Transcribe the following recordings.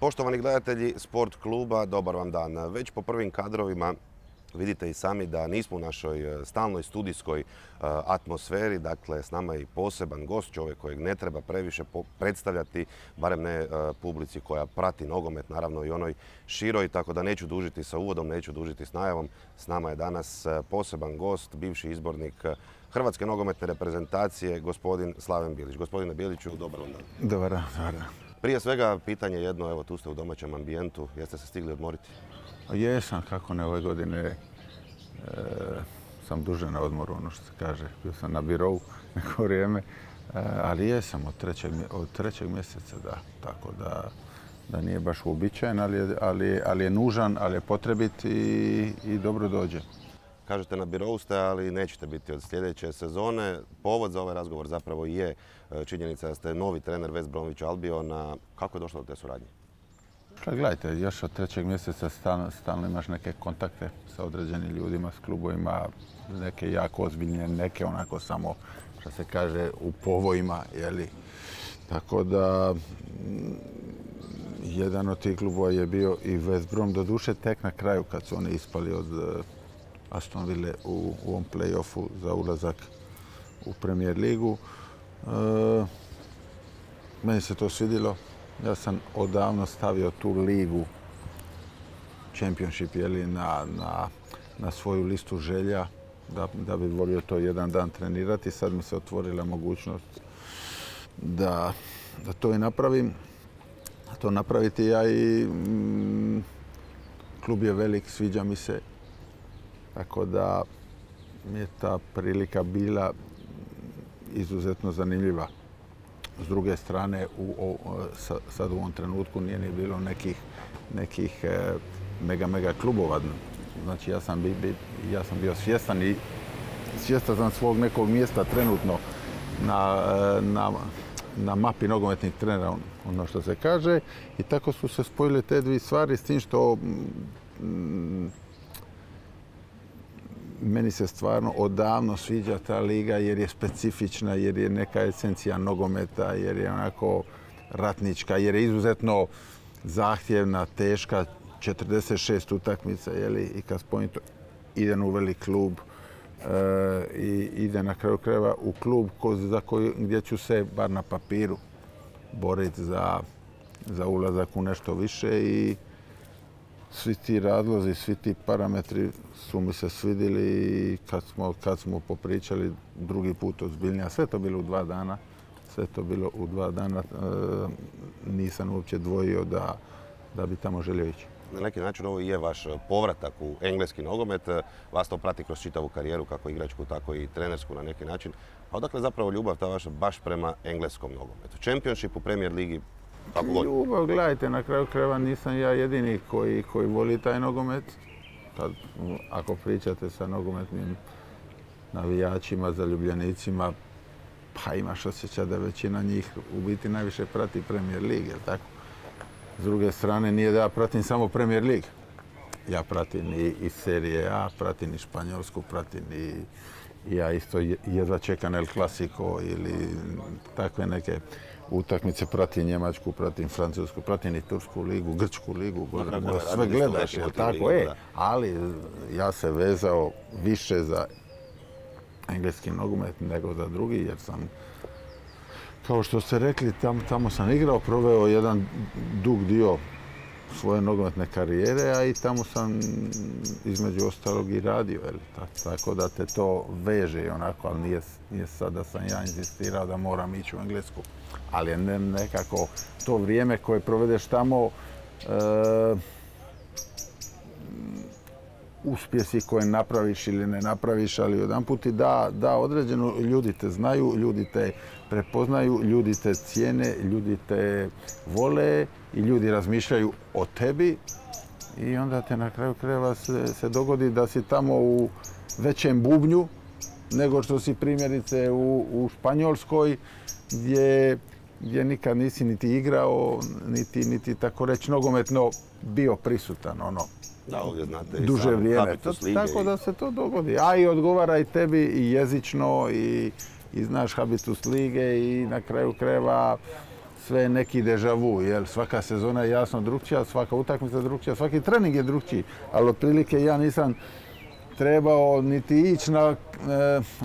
Poštovani gledatelji Sport kluba, dobar vam dan. Već po prvim kadrovima vidite i sami da nismo u našoj stalnoj studijskoj atmosferi. Dakle, s nama je i poseban gost, čovjek kojeg ne treba previše predstavljati, barem ne publici koja prati nogomet, naravno i onoj široj, tako da neću dužiti sa uvodom, neću dužiti s najavom. S nama je danas poseban gost, bivši izbornik Hrvatske nogometne reprezentacije, gospodin Slaven Bilić. Gospodine Biliću, dobar vam dan. Dobar dan, dobar dan. Prije svega, pitanje jedno, evo tu ste u domaćem ambijentu, jeste se stigli odmoriti? Jesam, kako ne, ove godine sam duže na odmoru, ono što se kaže. Bio sam na birovu neko vrijeme, ali jesam od trećeg mjeseca, da. Tako da nije baš uobičajen, ali je nužan, ali je potrebit i dobro dođe. Kažete na birovu ste, ali nećete biti od sljedeće sezone. Povod za ovaj razgovor zapravo je činjenica da ste novi trener West Bromwich Albiona. Kako je došlo do te suradnje? Gledajte, još od trećeg mjeseca stalno imaš neke kontakte sa određenim ljudima, s klubovima, neke jako ozbiljne, neke onako samo, što se kaže, u povojima. Tako da, jedan od tih klubova je bio i West Brom, doduše tek na kraju kad su oni ispali od Aston Ville u ovom play-offu za ulazak u Premier Ligu. Meni se to svidilo. Ja sam odavno stavio tu ligu, Championship, na svoju listu želja da bi volio to jedan dan trenirati. Sad mi se otvorila mogućnost da to i napravim. To napraviti ja i klub je velik, sviđa mi se. Tako da mi je ta prilika bila izuzetno zanimljiva. S druge strane, sad u ovom trenutku nije ni bilo nekih mega klubova. Znači, ja sam bio svjestan i svjestan svog nekog mjesta trenutno na mapi nogometnih trenera, ono što se kaže. I tako su se spojile te dvije stvari s tim što meni se stvarno odavno sviđa ta liga jer je specifična, jer je neka esencija nogometa, jer je onako ratnička, jer je izuzetno zahtjevna, teška, 46 utakmica i kad spojim to idem u velik klub i idem na kraju krajeva u klub gdje ću se, bar na papiru, boriti za ulazak u nešto više i svi ti razlozi, svi ti parametri su mi se svidili i kad smo popričali drugi put ozbiljnija, sve to bilo u dva dana, nisam uopće dvojio da bi tamo želio ići. Na neki način ovo je vaš povratak u engleski nogomet, vas to prati kroz čitavu karijeru, kako igračku, tako i trenersku na neki način. A odakle zapravo ljubav ta vaša baš prema engleskom nogometu? Championship u Premier Ligi? Ljubav, gledajte, na kraju krajeva nisam ja jedini koji voli taj nogomet. Ako pričate sa nogometnim navijačima, zaljubljenicima, pa imaš osjećaj da većina njih u biti najviše prati Premier League, jel' tako? S druge strane, nije da ja pratim samo Premier League. Ja pratim i Serije A, pratim i Španjolsku, pratim i... Ja isto jedva čekam El Clasico ili takve neke utakmice, pratim Njemačku, pratim Francusku, pratim i Tursku ligu, Grčku ligu, sve gledaš, je li tako? Ali ja se vezao više za engleski nogomet nego za drugi, jer sam, kao što ste rekli, tamo sam igrao, proveo jedan dug dio svoje nogometne karijere, a i tamo sam između ostalog i radio, tako da te to veže i onako, ali nije sad da sam ja insistirao da moram ići u Englesku. Ali je nekako to vrijeme koje provedeš tamo, uspjesi koje napraviš ili ne napraviš, ali jedan put ti da određeno, ljudi te znaju, ljudi te prepoznaju, ljudi te cijene, ljudi te vole i ljudi razmišljaju o tebi i onda te na kraju krajeva se dogodi da si tamo u većem bubnju nego što si primjerice u Španjolskoj gdje nikad nisi niti igrao, niti tako reći nogometno bio prisutan, ono, duže vrijeme. Tako da se to dogodi. A i odgovara i tebi i jezično i znaš habitus lige i na kraju krajeva sve neki deja vu, jer svaka sezona je jasno drukčija, svaka utakmica drukčija, svaki trening je drukčiji, ali otprilike ja nisam trebao niti ići na,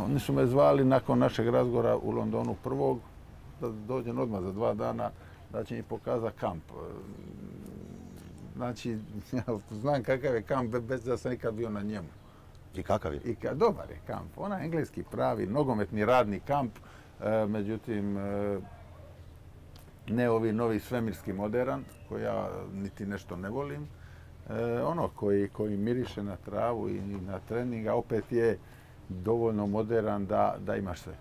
oni su me zvali nakon našeg razgovora u Londonu prvog, da dođem odmah za 2 dana, da će mi pokazati kamp. Znači, ja znam kakav je kamp, bez da sam nikad bio na njemu. I kakav je? Dobar je kamp, onaj engleski pravi, nogometni radni kamp, međutim, ne ovi novi svemirski modern, koji ja niti nešto ne volim, ono koji miriše na travu i na trening, a opet je dovoljno modern da imaš sve.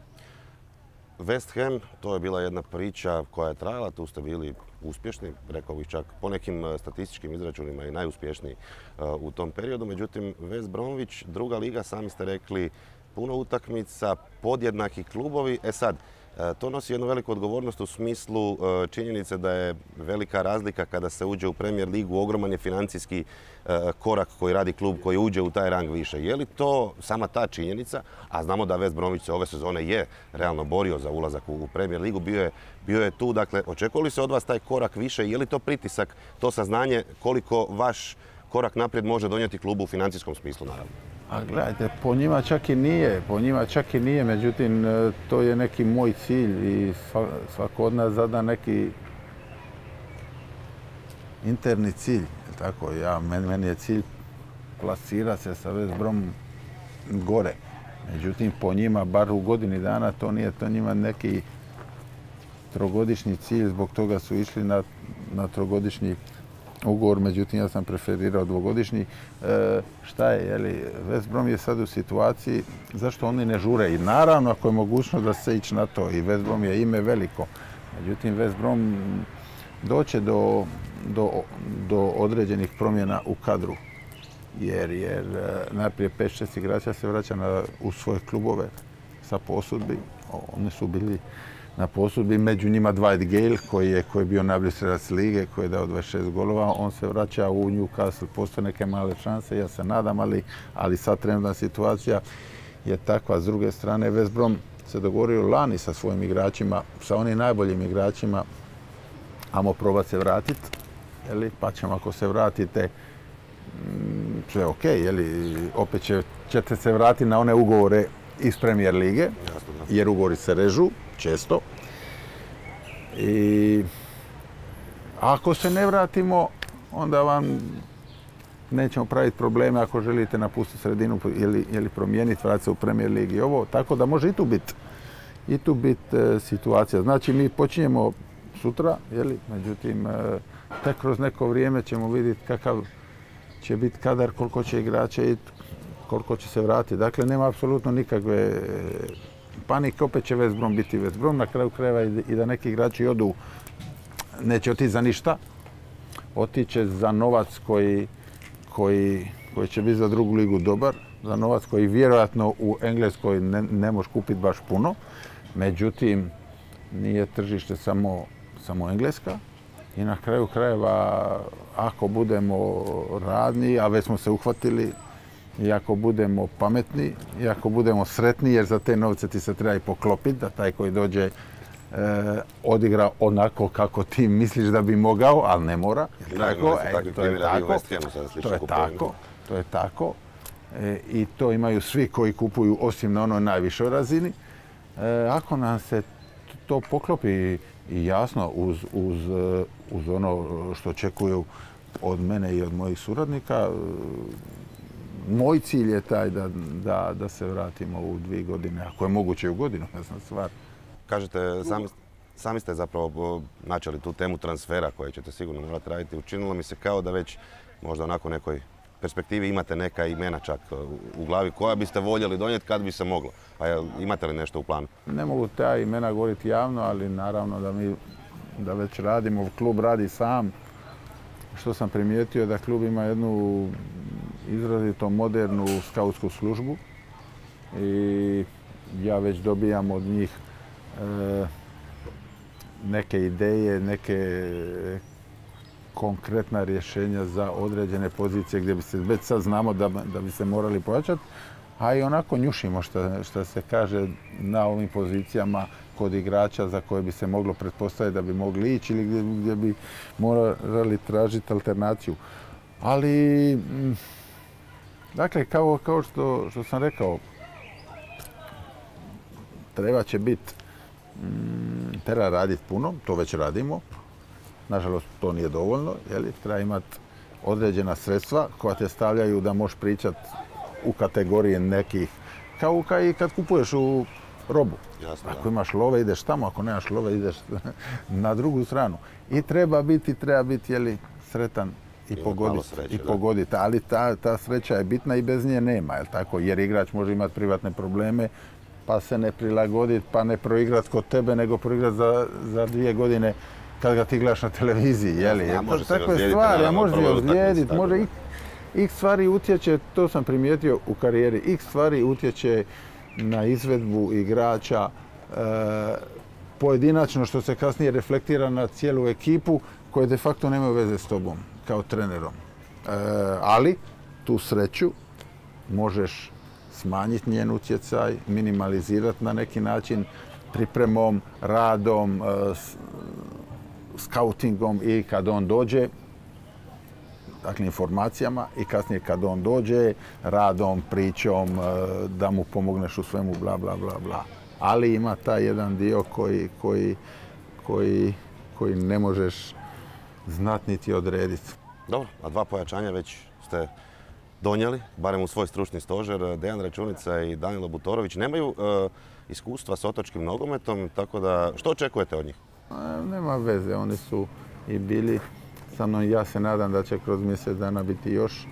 West Ham, to je bila jedna priča koja je trajala, tu ste bili uspješni, rekao bih čak po nekim statističkim izračunima i najuspješniji u tom periodu. Međutim, West Bromwich, druga liga, sami ste rekli, puno utakmica, podjednaki klubovi. E sad, to nosi jednu veliku odgovornost u smislu činjenice da je velika razlika kada se uđe u Premier Ligu, ogroman je financijski korak koji radi klub koji uđe u taj rang više. Je li to sama ta činjenica, a znamo da West Bromwich se ove sezone je realno borio za ulazak u Premier Ligu, bio je tu, dakle, očekuje li se od vas taj korak više, je li to pritisak, to saznanje koliko vaš korak naprijed može donijeti klubu u financijskom smislu, naravno? A gledajte, po njima čak i nije, međutim, to je neki moj cilj i svako od nas zada neki interni cilj. Tako, meni je cilj plasirati se sa West Bromom gore. Međutim, po njima, bar u godini dana, to nije to njima neki trogodišnji cilj, zbog toga su išli na trogodišnji ugovor, međutim, ja sam preferirao dvogodišnji. Šta je, West Brom je sad u situaciji, zašto oni ne žure? I naravno, ako je mogućno da se ići na to, i West Brom je ime veliko. Međutim, West Brom doće do određenih promjena u kadru, jer najprije 5-6 igrača se vraća u svoje klubove sa posudbi. Oni su bili na posudbi, među njima Dwight Gale koji je bio najbolji strelac lige, koji je dao 26 golova. On se vraća u Newcastle, postoje neke male šanse, ja se nadam, ali sad trenutna situacija je takva. S druge strane, West Brom se dogovorio lani sa svojim igračima, sa onim najboljim igračima, ajmo probati se vratiti, pa ćemo ako se vratite, sve ok, opet ćete se vratiti na one ugovore iz Premier lige, jer ugovori se režu često. I ako se ne vratimo, onda vam nećemo praviti probleme ako želite napustiti sredinu ili promijeniti, vratiti se u Premier ligi. Tako da može i tu biti situacija. Znači, mi počinjemo sutra, međutim, tek kroz neko vrijeme ćemo vidjeti kakav će biti kadar, koliko će igrača i koliko će se vratiti. Dakle, nema apsolutno nikakve panike, opet će West Brom biti West Brom, na kraju krajeva i da neki igrači odu, neće otići za ništa, otiće za novac koji će biti za drugu ligu dobar, za novac koji vjerojatno u Engleskoj ne može kupiti baš puno, međutim, nije tržište samo Engleska i na kraju krajeva, ako budemo radni, a već smo se uhvatili, i ako budemo pametni, i ako budemo sretni, jer za te novce ti se treba i poklopiti, da taj koji dođe odigra onako kako ti misliš da bi mogao, ali ne mora. To je tako. I to imaju svi koji kupuju, osim na onoj najvišoj razini. Ako nam se to poklopi, i jasno, uz ono što očekuju od mene i od mojih suradnika, moj cilj je taj da se vratimo u 2 godine, ako je moguće u godinu, jasna stvar. Kažete, sami ste zapravo načeli tu temu transfera koju ćete sigurno morati raditi. Učinilo mi se kao da već možda onako nekoj perspektivi imate neka imena čak u glavi koja biste voljeli donijeti kad bi se moglo. A imate li nešto u planu? Ne mogu ta imena govoriti javno, ali naravno da mi da već radimo, klub radi sam. Što sam primijetio da klub ima jednu izrazito modernu skautsku službu i ja već dobijam od njih neke ideje, neke konkretna rješenja za određene pozicije gdje bi se, već sad znamo da bi se morali pojačati, a i onako njušimo što se kaže na ovim pozicijama kod igrača za koje bi se moglo pretpostaviti da bi mogli ići ili gdje bi morali tražiti alternaciju. Ali, dakle, kao što sam rekao, treba će biti, treba raditi puno, to već radimo. Nažalost, to nije dovoljno, treba imati određena sredstva koja te stavljaju da možeš pričati u kategorije nekih, kao i kad kupuješ u robu. Ako imaš love, ideš tamo, ako nemaš love, ideš na drugu stranu. I treba biti, sretan i pogoditi. Ali ta sreća je bitna i bez nje nema, jer igrač može imati privatne probleme, pa se ne prilagoditi, pa ne proigrati kod tebe, nego proigrati za 2 godine kad ga ti gledaš na televiziji. Može se ozlijediti, može x stvari utječe, to sam primijetio u karijeri, x stvari utječe na izvedbu igrača pojedinačno, što se kasnije reflektira na cijelu ekipu koje de facto nemaju veze s tobom kao trenerom. Ali tu sreću možeš smanjiti njen utjecaj, minimalizirati na neki način pripremom, radom, skautingom i kad on dođe, dakle informacijama i kasnije kad on dođe, radom, pričom, da mu pomogneš u svemu, bla, bla, bla, bla. Ali ima taj jedan dio koji ne možeš znati niti odrediti. Dobro, a 2 pojačanja već ste donijeli, barem u svoj stručni stožer. Dejan Računica i Danilo Butorović nemaju iskustva s otočkim nogometom, tako da što očekujete od njih? Nema veze, oni su i bili sa mnom. Ja se nadam da će kroz mjesec dana biti još,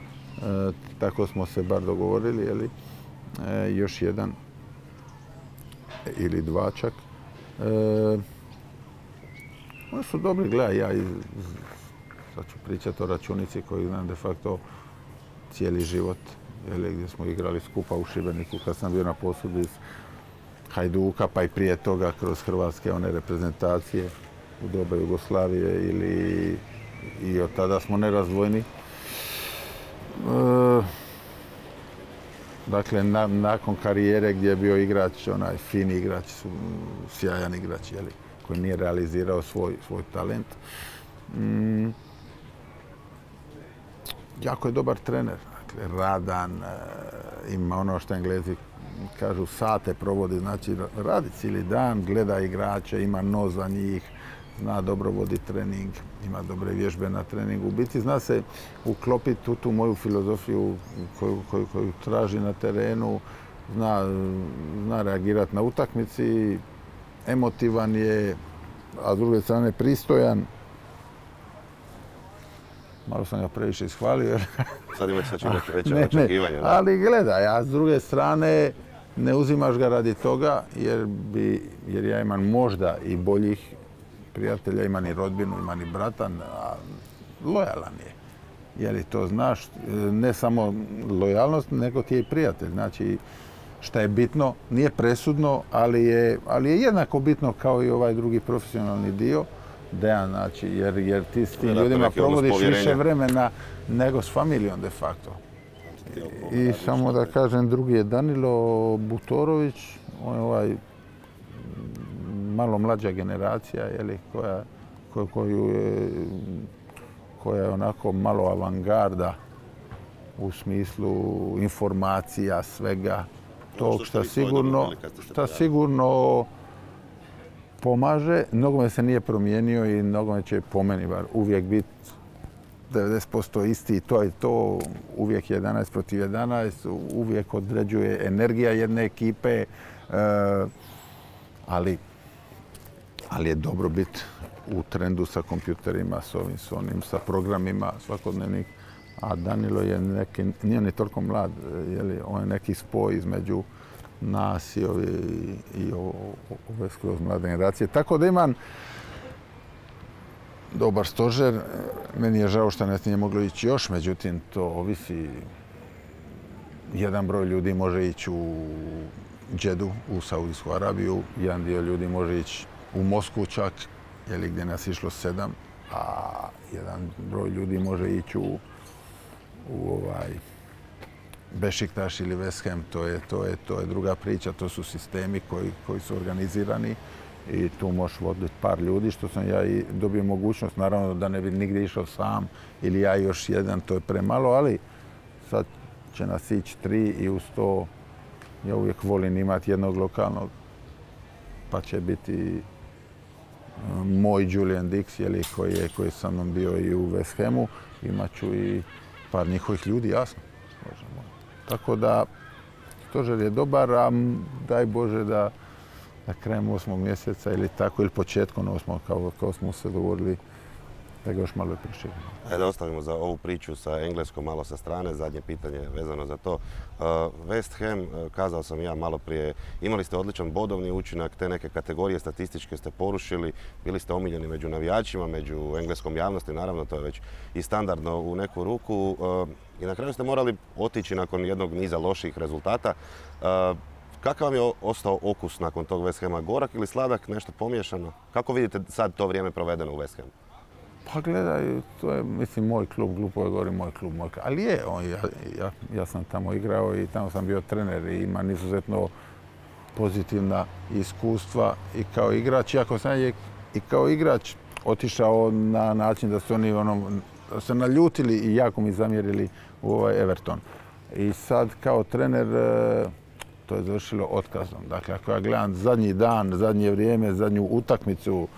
tako smo se bar dogovorili, još 1 ili 2 čak. Oni su dobri, gledaj, ja sad ću pričati o Računici koji znam de facto cijeli život, gdje smo igrali skupa u Šibeniku kad sam bio na posudbi iz Hajduka, pa i prije toga kroz hrvatske one reprezentacije u doba Jugoslavije i od tada smo nerazdvojni. Dakle, nakon karijere gdje je bio igrač, onaj fin igrač, sjajan igrač koji nije realizirao svoj talent. Jako je dobar trener, radan, ima ono što Englezi kažu sate provodi, znači radi cijeli dan, gleda igrače, ima nos za njih, zna dobro voditi trening, ima dobre vježbe na treningu. U biti zna se uklopiti u tu moju filozofiju koju traži na terenu, zna reagirati na utakmici, emotivan je, a s druge strane pristojan. Malo sam ga previše ishvalio. Sad imaš sad činiti veće očekivanje. Ali gledaj, a s druge strane ne uzimaš ga radi toga, jer ja imam možda i boljih prijatelja, imam i rodbinu, imam i brata, a lojalan je. Jer to znaš, ne samo lojalnost, nego ti je i prijatelj. Znači, šta je bitno, nije presudno, ali je jednako bitno kao i ovaj drugi profesionalni dio. Dejan, znači, jer ti s tim ljudima provodiš više vremena nego s familijom, de facto. I samo da kažem, drugi je Danilo Butorović, on je ovaj malo mlađa generacija, koja je onako malo avangarda u smislu informacija, svega tog šta sigurno pomaže. Nogomet se nije promijenio i nogomet će po meni bar uvijek biti 90% isti i to je to. Uvijek 11 protiv 11, uvijek određuje energija jedne ekipe, ali je dobro biti u trendu sa kompjuterima, s onim, sa programima svakodnevnih. A Danilo je neki, nije on je toliko mlad, on je neki spoj između nas i ove skroz mlade generacije. Tako da imam dobar stožer. Meni je žao što nas nije moglo ići još, međutim to ovisi. Jedan broj ljudi može ići u Džedu, u Saudijsku Arabiju, jedan dio ljudi može ići u Moskvu čak, gdje nas išlo 7, a jedan broj ljudi može ići u Beşiktaş ili West Ham, to je druga priča, to su sistemi koji su organizirani i tu možeš voditi par ljudi, što sam ja i dobio mogućnost, naravno da ne bi nigdje išao sam ili ja još jedan, to je premalo, ali sad će nas ići tri i uz to ja uvijek volim imati jednog lokalnog, pa će biti moj Julian Dix koji je sa mnom bio i u West Hamu, imat ću i par njihovih ljudi, jasno. Tako da, stožer je dobar, a daj Bože da krajem 8. mjeseca ili tako, ili početkom 8. kao smo se dogovorili, da ga još malo proširimo. Da ostavimo za ovu priču sa Engleskom malo sa strane, zadnje pitanje vezano za to. West Ham, kazao sam ja malo prije, imali ste odličan bodovni učinak, te neke kategorije statističke ste porušili, bili ste omiljeni među navijačima, među engleskom javnosti, naravno to je već i standardno u neku ruku. I na kraju ste morali otići nakon jednog niza loših rezultata. Kakav vam je ostao okus nakon tog West Hama? Gorak ili sladak, nešto pomiješano? Kako vidite sad to vrijeme provedeno u West Hamu? Pa gledaj, to je, mislim, moj klub, glupo je govorim moj klub, ali je, ja sam tamo igrao i tamo sam bio trener i imam izuzetno pozitivna iskustva i kao igrač, iako sam je i kao igrač otišao na način da su oni se naljutili i jako mi zamjerili u ovaj Everton. I sad kao trener to je završilo otkazom. Dakle, ako ja gledam zadnji dan, zadnje vrijeme, zadnju utakmicu,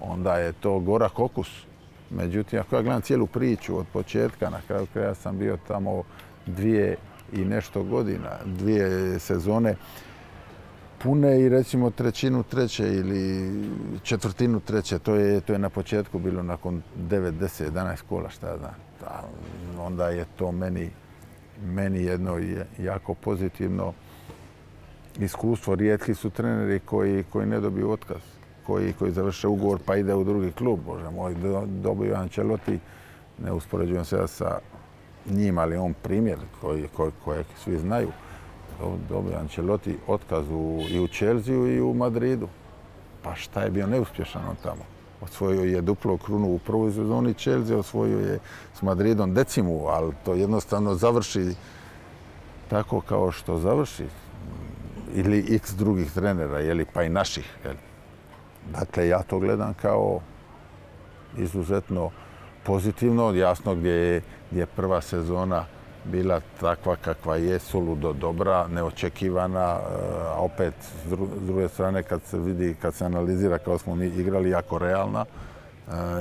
onda je to gorak okus. Međutim, ako ja gledam cijelu priču od početka, na kraju kraja sam bio tamo 2 i nešto godina, 2 sezone, pune i recimo 1/3 ili 1/4, to je na početku bilo nakon 9, 10, 11 kola, šta ja znam. Onda je to meni jedno jako pozitivno iskustvo. Rijetki su treneri koji ne dobiju otkaz, koji završe ugovor pa ide u drugi klub. Bože moj, dobio Ancelotti, ne uspoređujem se ja sa njim, ali on primjer kojeg svi znaju. Dobio Ancelotti otkaz i u Čelziju i u Madridu. Pa šta je bio neuspješan on tamo? Osvojio je duplo krunu u prvoj sezoni Čelzije, osvojio je s Madridom decimu, ali to jednostavno završi tako kao što završi. Ili x drugih trenera, pa i naših. Dakle, ja to gledam kao izuzetno pozitivno, jasno gdje je prva sezona bila takva kakva je, suludo dobra, neočekivana, a opet s druge strane kad se vidi, kad se analizira kao smo mi igrali, jako realna,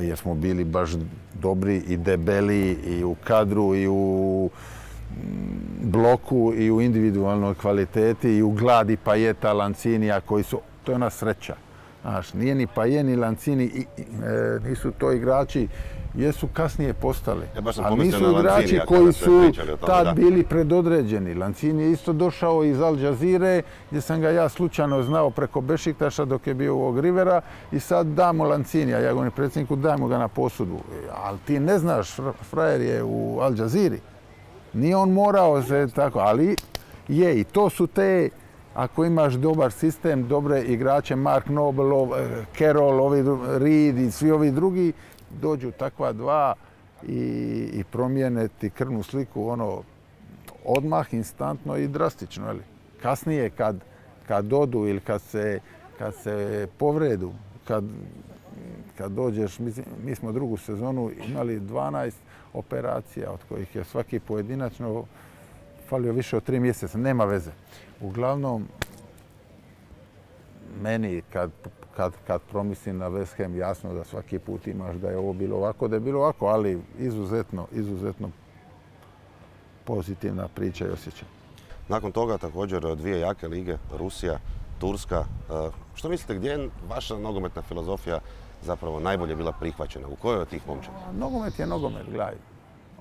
jer smo bili baš dobri i debeli i u kadru i u bloku i u individualnoj kvaliteti i u gladi Pajeta, Lanzinija koji su, to je ona sreća. Nije ni Paje ni Lanzini, nisu to igrači, jesu kasnije postali. A nisu igrači koji su tad bili predodređeni. Lanzini je isto došao iz Al Jazire, gdje sam ga ja slučajno znao preko Bešiktaša dok je bio u Ogrivera i sad damo Lanzinija, ja govorim predsjedniku dajmo ga na posudu. Ali ti ne znaš, frajer je u Al Jaziri. Nije on morao se tako, ali je i to su te, ako imaš dobar sistem, dobre igrače, Mark Noble, Carroll, Reed i svi ovi drugi, dođu takva dva i promijene ti krvnu sliku odmah, instantno i drastično. Kasnije kad odu ili kad se povredu, kad dođeš, mi smo drugu sezonu imali 12 operacija od kojih je svaki pojedinačno falio više od 3 mjeseca, nema veze. Uglavnom, meni kad promislim na West Ham, jasno da svaki put imaš da je ovo bilo ovako, da je bilo ovako, ali izuzetno pozitivna priča i osjećaj. Nakon toga također 2 jake lige, Rusija, Turska. Što mislite, gdje je vaša nogometna filozofija zapravo najbolje bila prihvaćena? U kojoj od tih momčaka? Nogomet je nogomet, gledaj.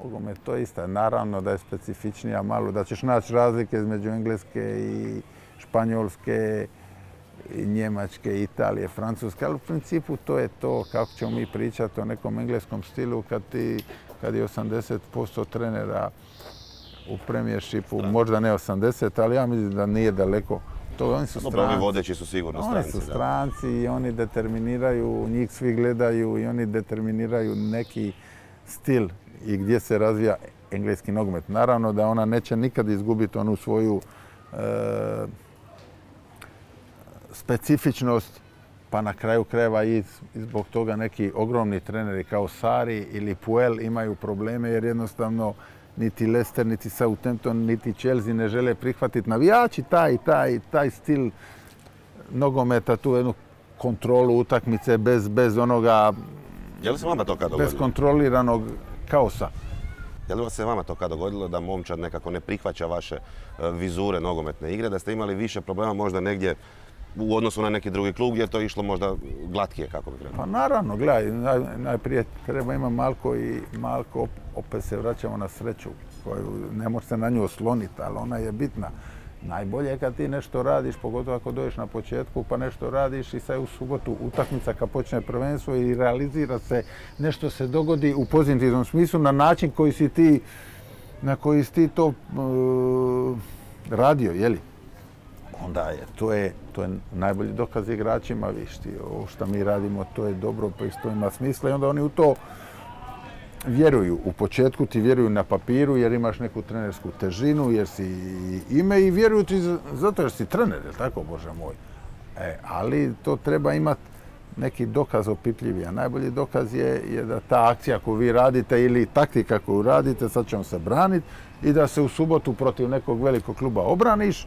Nogomet to je isto. Naravno da je specifičnija malo, da ćeš naći razlike između Engleske i Španjolske, i Njemačke, Italije, Francuske, ali u principu to je to kako ćemo mi pričati o nekom engleskom stilu kad je 80% trenera u Premijershipu, možda ne 80, ali ja mislim da nije daleko. Oni su stranci. Ovi vodeći su sigurno stranci. Oni su stranci i oni determiniraju, njih svi gledaju i oni determiniraju neki stil i gdje se razvija engleski nogomet. Naravno da ona neće nikad izgubiti onu svoju specifičnost pa na kraju krajeva i zbog toga neki ogromni treneri kao Sarri ili Puel imaju probleme jer jednostavno niti Leicester, niti Southampton, niti Chelsea ne žele prihvatiti navijači taj stil nogometa, tu jednu kontrolu utakmice bez onoga bezkontroliranog kaosa. Je li se vama to kada dogodilo da momčad nekako ne prihvaća vaše vizure nogometne igre, da ste imali više problema možda negdje u odnosu na neki drugi klub gdje je to išlo možda glatkije, kako bih rekao? Pa naravno, gledaj, najprije treba imati Malko, opet se vraćamo na sreću koju ne može se na nju osloniti, ali ona je bitna. Najbolje je kad ti nešto radiš, pogotovo ako dođeš na početku pa nešto radiš i sad u subotu utakmica kad počne prvenstvo i realizira se, nešto se dogodi u pozitivnom smislu na način na koji si ti to radio, jeli? Onda je, to je najbolji dokaz igračima, viš ti, ovo što mi radimo, to je dobro, to ima smisla i onda oni u to vjeruju. U početku ti vjeruju na papiru jer imaš neku trenersku težinu, jer si ime i vjeruju ti zato jer si trener, je li tako, Bože moj? Ali to treba imati neki dokaz opipljivi, a najbolji dokaz je da ta akcija koju vi radite ili taktika koju radite, sad ćemo se braniti, i da se u subotu protiv nekog velikog kluba obraniš,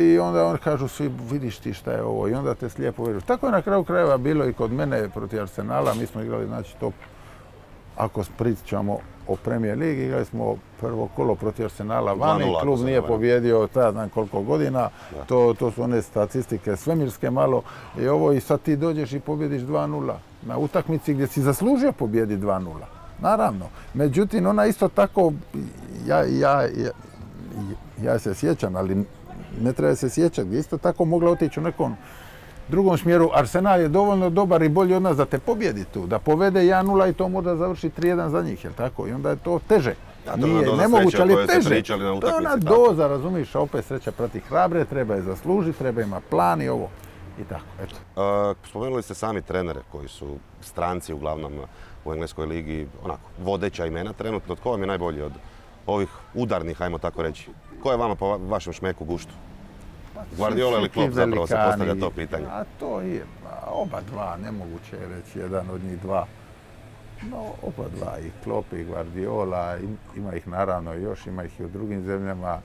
i onda oni kažu svi, vidiš ti šta je ovo, i onda te slijepo vjeruju. Tako je na kraju krajeva bilo i kod mene protiv Arsenala, mi smo igrali, znači, top, ako pričamo o Premier League, igrali smo prvo kolo protiv Arsenala vani, klub nije pobjedio ta znam koliko godina, to su one statistike svemirske malo, i ovo, i sad ti dođeš i pobjediš 2-0 na utakmici gdje si zaslužio pobjedi 2-0, naravno. Međutim, ona isto tako, ja se sjećam, ali ne treba se sjećati, gdje isto tako mogla otići u nekom drugom smjeru. Arsenal je dovoljno dobar i bolji od nas da te pobjedi tu, da povede 1-0 i to možda završi 3-1 za njih, jel' tako? I onda je to teže. Nije nemoguće, ali teže. To je ona doza, razumiš, a opet sreća prati hrabre, treba je zaslužiti, treba ima plan i ovo. I tako, eto. Spomenuli ste sami trenere koji su stranci, uglavnom u Engleskoj ligi, onako, vodeća imena trenutno. Tko vam je najbolji od ovih udarnih, hajmo tako reći? Ko je vama po vašem šmeku guštu? Guardiola ili Klop, zapravo se postavlja to pitanje. A to je, oba dva, nemoguće je reći jedan od njih dva. No, oba dva, i Klop i Guardiola, ima ih naravno još, ima ih i u drugim zemljama,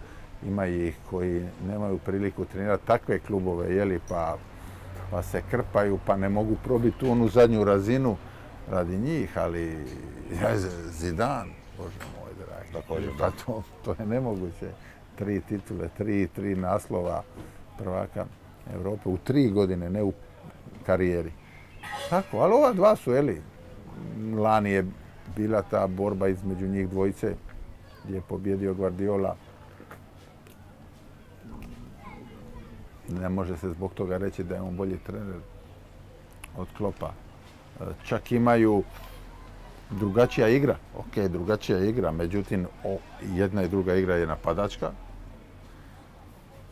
ima ih koji nemaju priliku trenirati takve klubove, jeli, pa se krpaju, pa ne mogu probiti tu onu zadnju razinu radi njih, ali Zidane, Bože moj dragi, pa to je nemoguće. 3 titule, 3 naslova prvaka Europe u 3 godine, ne u karijeri. Tako, ali ova dva su, jeli, lani je bila ta borba između njih dvojice gdje je pobjedio Guardiola. Ne može se zbog toga reći da je on bolji trener od Klopa. Čak imaju drugačija igra, ok, drugačija igra, međutim, jedna i druga igra je napadačka.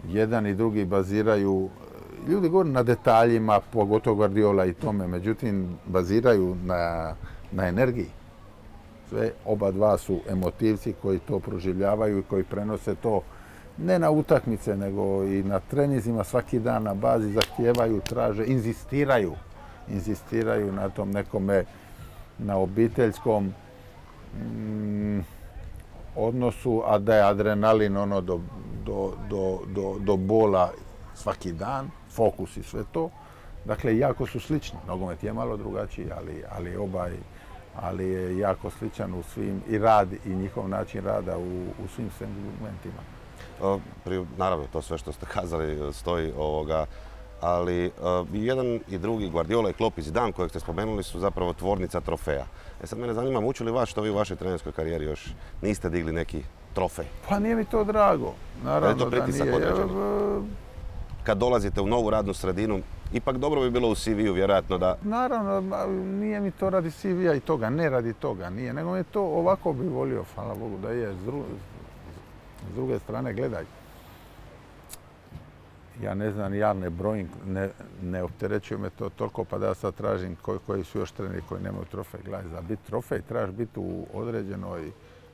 Jedan i drugi baziraju, ljudi govore na detaljima, pogotovo Guardiola i tome, međutim, baziraju na energiji. Sve, oba dva su emotivci koji to proživljavaju i koji prenose to ne na utakmice, nego i na trenizima svaki dan na bazi, zahtijevaju, traže, inzistiraju na tom nekome, na obiteljskom odnosu, a da je adrenalin ono do bola svaki dan, fokus i sve to. Dakle, jako su slični. Nogomet je malo drugačiji, ali je jako sličan u svim, i rad, i njihov način rada u svim segmentima. Naravno, to sve što ste kazali stoji ovoga. Ali jedan i drugi, Guardiola i Klopp i Zidane, kojeg ste spomenuli, su zapravo tvornica trofeja. E sad mene zanima, muči li vas što vi u vašoj trenerskoj karijeri još niste digli neki trofej? Pa nije mi to drago, naravno da nije. Kad dolazite u novu radnu sredinu, ipak dobro bi bilo u CV-u, vjerojatno da... Naravno, nije mi to radi CV-a i toga, ne radi toga, nije. Nego mi to ovako bi volio, hvala Bogu, da je. S druge strane, gledaj. Ja ne znam, ja ne brojim, ne opterećuju me to toliko, pa da ja sad tražim koji su još treneri koji nemaju trofej. Gledaj, za biti trofej trebaš biti u određenoj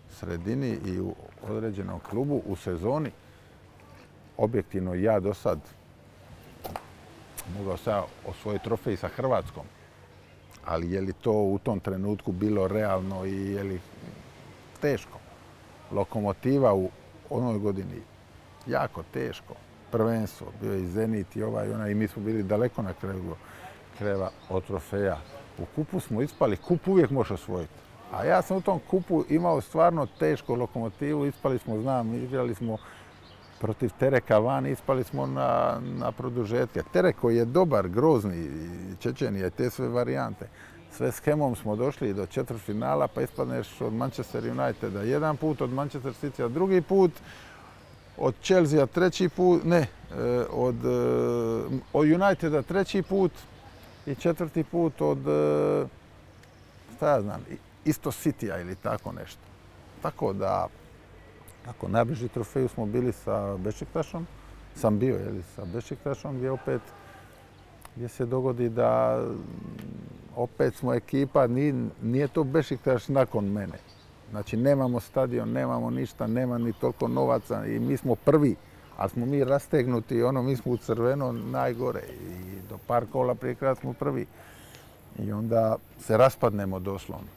sredini i u određenom klubu u sezoni. Objektivno, ja do sad mogao sam osvojiti trofej sa Hrvatskom, ali je li to u tom trenutku bilo realno i je li teško? Lokomotiva u onoj godini jako teško. Prvenstvo, bio i Zenit i ovaj i onaj i mi smo bili daleko na kraju kreva od trofeja. U kupu smo ispali, kup uvijek može osvojiti. A ja sam u tom kupu imao stvarno tešku Lokomotivu, ispali smo, znam, igrali smo protiv Tereka van, ispali smo na produžetke. Terek koji je dobar, grozni, Čečenija i te sve varijante. Sve s Hamom smo došli do četvrtfinala, pa ispadneš od Manchester Uniteda jedan put, od Manchester City drugi put, od Chelsea treći put, ne, od Uniteda treći put i četvrti put od, šta ja znam, isto Citya ili tako nešto. Tako da, tako, najbliži trofeju smo bili sa Beşiktaşom, sam bio, jeli, sa Beşiktaşom, gdje opet, gdje se dogodi da opet smo ekipa, nije to Beşiktaş nakon mene. Znači, nemamo stadion, nemamo ništa, nema ni toliko novaca i mi smo prvi, ali smo mi rastegnuti, ono, mi smo u crveno najgore i do par kola prije kraja smo prvi. I onda se raspadnemo doslovno,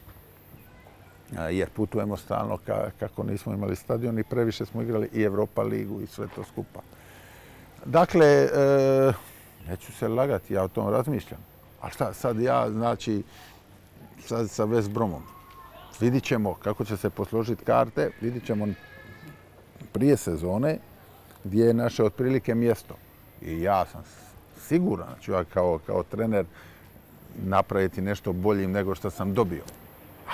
jer putujemo stalno kako nismo imali stadion i previše smo igrali i Europa ligu i sve to skupa. Dakle, neću se lagati, ja o tom razmišljam. A šta, sad ja, znači, sad sa West Bromom, vidit ćemo kako će se posložiti karte, vidit ćemo prije sezone gdje je naše otprilike mjesto. I ja sam siguran, znači ja kao trener napraviti nešto boljim nego što sam dobio.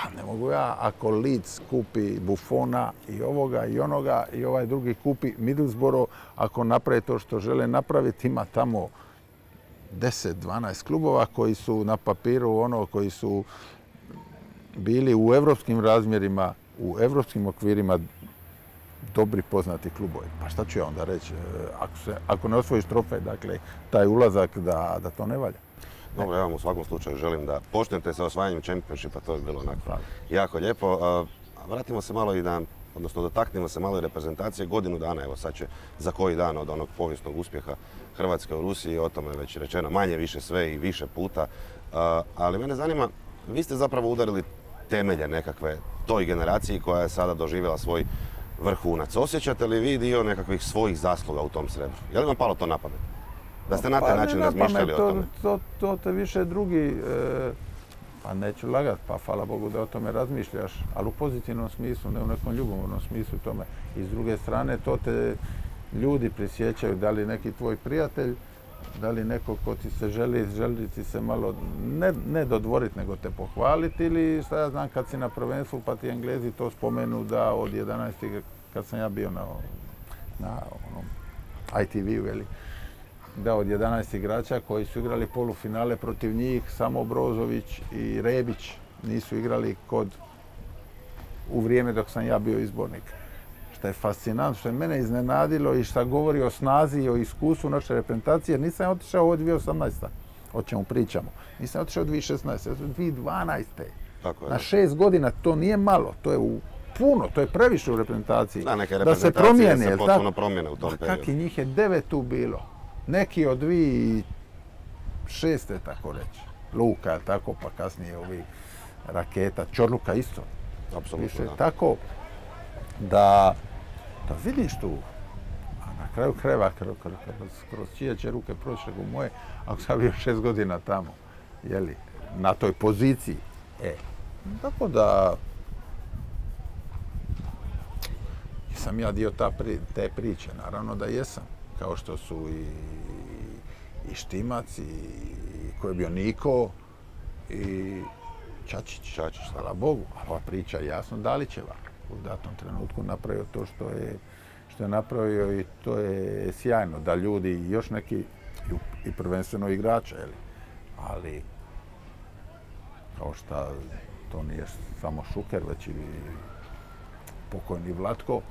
A ne mogu ja, ako Leeds kupi Buffona i ovoga i onoga i ovaj drugi kupi Middlesbrough, ako napravi to što žele napraviti, ima tamo 10-12 klubova koji su na papiru, ono, koji su bili u evropskim razmjerima, u evropskim okvirima dobri poznati klubovi. Pa šta ću ja onda reći? Ako ne osvojiš trofej, dakle, taj ulazak da to ne valja. Dobro, ja vam u svakom slučaju želim da počnete sa osvajanjem Championshipa, to je bilo onako jako lijepo. Vratimo se malo i na, odnosno dotaknimo se malo i reprezentacije. Godinu dana, evo sad će za koji dan od onog povijesnog uspjeha Hrvatske u Rusiji, o tome je već rečeno manje, više sve i više puta. Ali mene zanima, vi ste zapravo udarili temelje nekakve toj generaciji koja je sada doživjela svoj vrhunac. Osjećate li vi dio nekakvih svojih zasluga u tom srebru? Je li vam palo to na pamet? Da ste na taj način razmišljali o tome? To te više drugi, pa neću lagat, pa hvala Bogu da o tome razmišljaš, ali u pozitivnom smislu, ne u nekom ljubomornom smislu tome. I s druge strane, to te ljudi prisjećaju, da li neki tvoj prijatelj, da li neko ko ti se želi ti se malo ne dodvoriti, nego te pohvaliti ili šta ja znam, kad si na prvenstvu pa ti Englezi to spomenu da od 11. kad sam ja bio na onom ITV-u, jeli, da od 11 igrača koji su igrali polufinale protiv njih, samo Brozović i Rebić nisu igrali u vrijeme dok sam ja bio izbornik. Što je fascinantno, što je mene iznenadilo i što govori o snazi i o iskustvu naše reprezentacije. Nisam je otišao od 2018. O čemu pričamo. Nisam je otišao od 2016. Od 2012. Na 6 godina to nije malo. To je puno, to je previše u reprezentaciji. Da, neke reprezentacije se potpuno promijene u tom periodu. Kak i njih je 9 tu bilo. Neki od 2006. tako reći. Luka, tako, pa kasnije ovi Raketa, Čorluka isto. Apsolutno, da. Tako da vidiš tu, a na kraju kreva, kroz čije će ruke proći nego moje, ako sam bio 6 godina tamo, jeli, na toj poziciji. Tako da nisam ja dio te priče, naravno da jesam. Kao što su i Štimac, i koji je bio Niko, i Čačić, hvala Bogu. A ova priča je jasno Dalićeva. U datom trenutku napravio to što je napravio i to je sjajno. Da ljudi, još neki, i prvenstveno igrača, ali kao što to nije samo Šuker, već i pokojni Vlatko,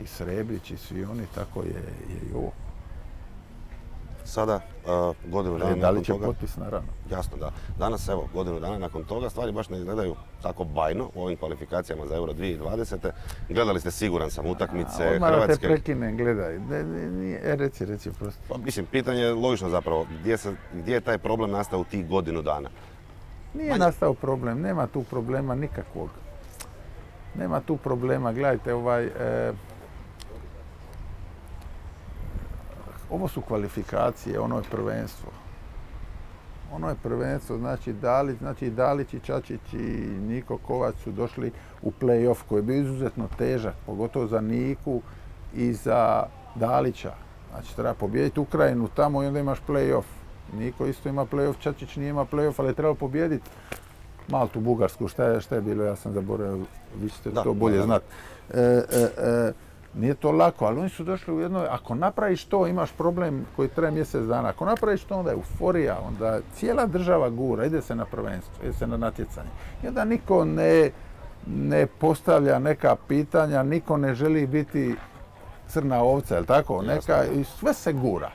i Srebrić, i svi oni, tako je i ovo. sada godinu dana nakon toga... Dalić je potpis, naravno. Jasno, da. Danas, evo, godinu dana nakon toga stvari baš ne izgledaju tako bajno u ovim kvalifikacijama za Euro 2020. Gledali ste, siguran sam, utakmice Hrvatske... Odmah da te prekinem, gledaj. Reci, prosto. Pa, mislim, pitanje je logično zapravo. Gdje je taj problem nastao u tih godinu dana? Nije nastao problem, nema tu problema nikakvog. Nema tu problema, gledajte, ovo su kvalifikacije, ono je prvenstvo. Ono je prvenstvo, znači Dalić i Čačić i Niko Kovac su došli u play-off koji je bio izuzetno težak, pogotovo za Niku i za Dalića. Znači treba pobijediti Ukrajinu tamo i onda imaš play-off. Niko isto ima play-off, Čačić nije ima play-off, ali je trebalo pobijediti Maltu, Bugarsku, šta je bilo, ja sam zaboravio, vi ćete to bolje znati. Nije to lako, ali oni su došli u jednoj... Ako napraviš to, imaš problem koji traje mjesec dana. Ako napraviš to, onda je euforija, onda cijela država gura, ide se na prvenstvo, ide se na natjecanje. I onda niko ne postavlja neka pitanja, niko ne želi biti crna ovca, je li tako? Sve se gura.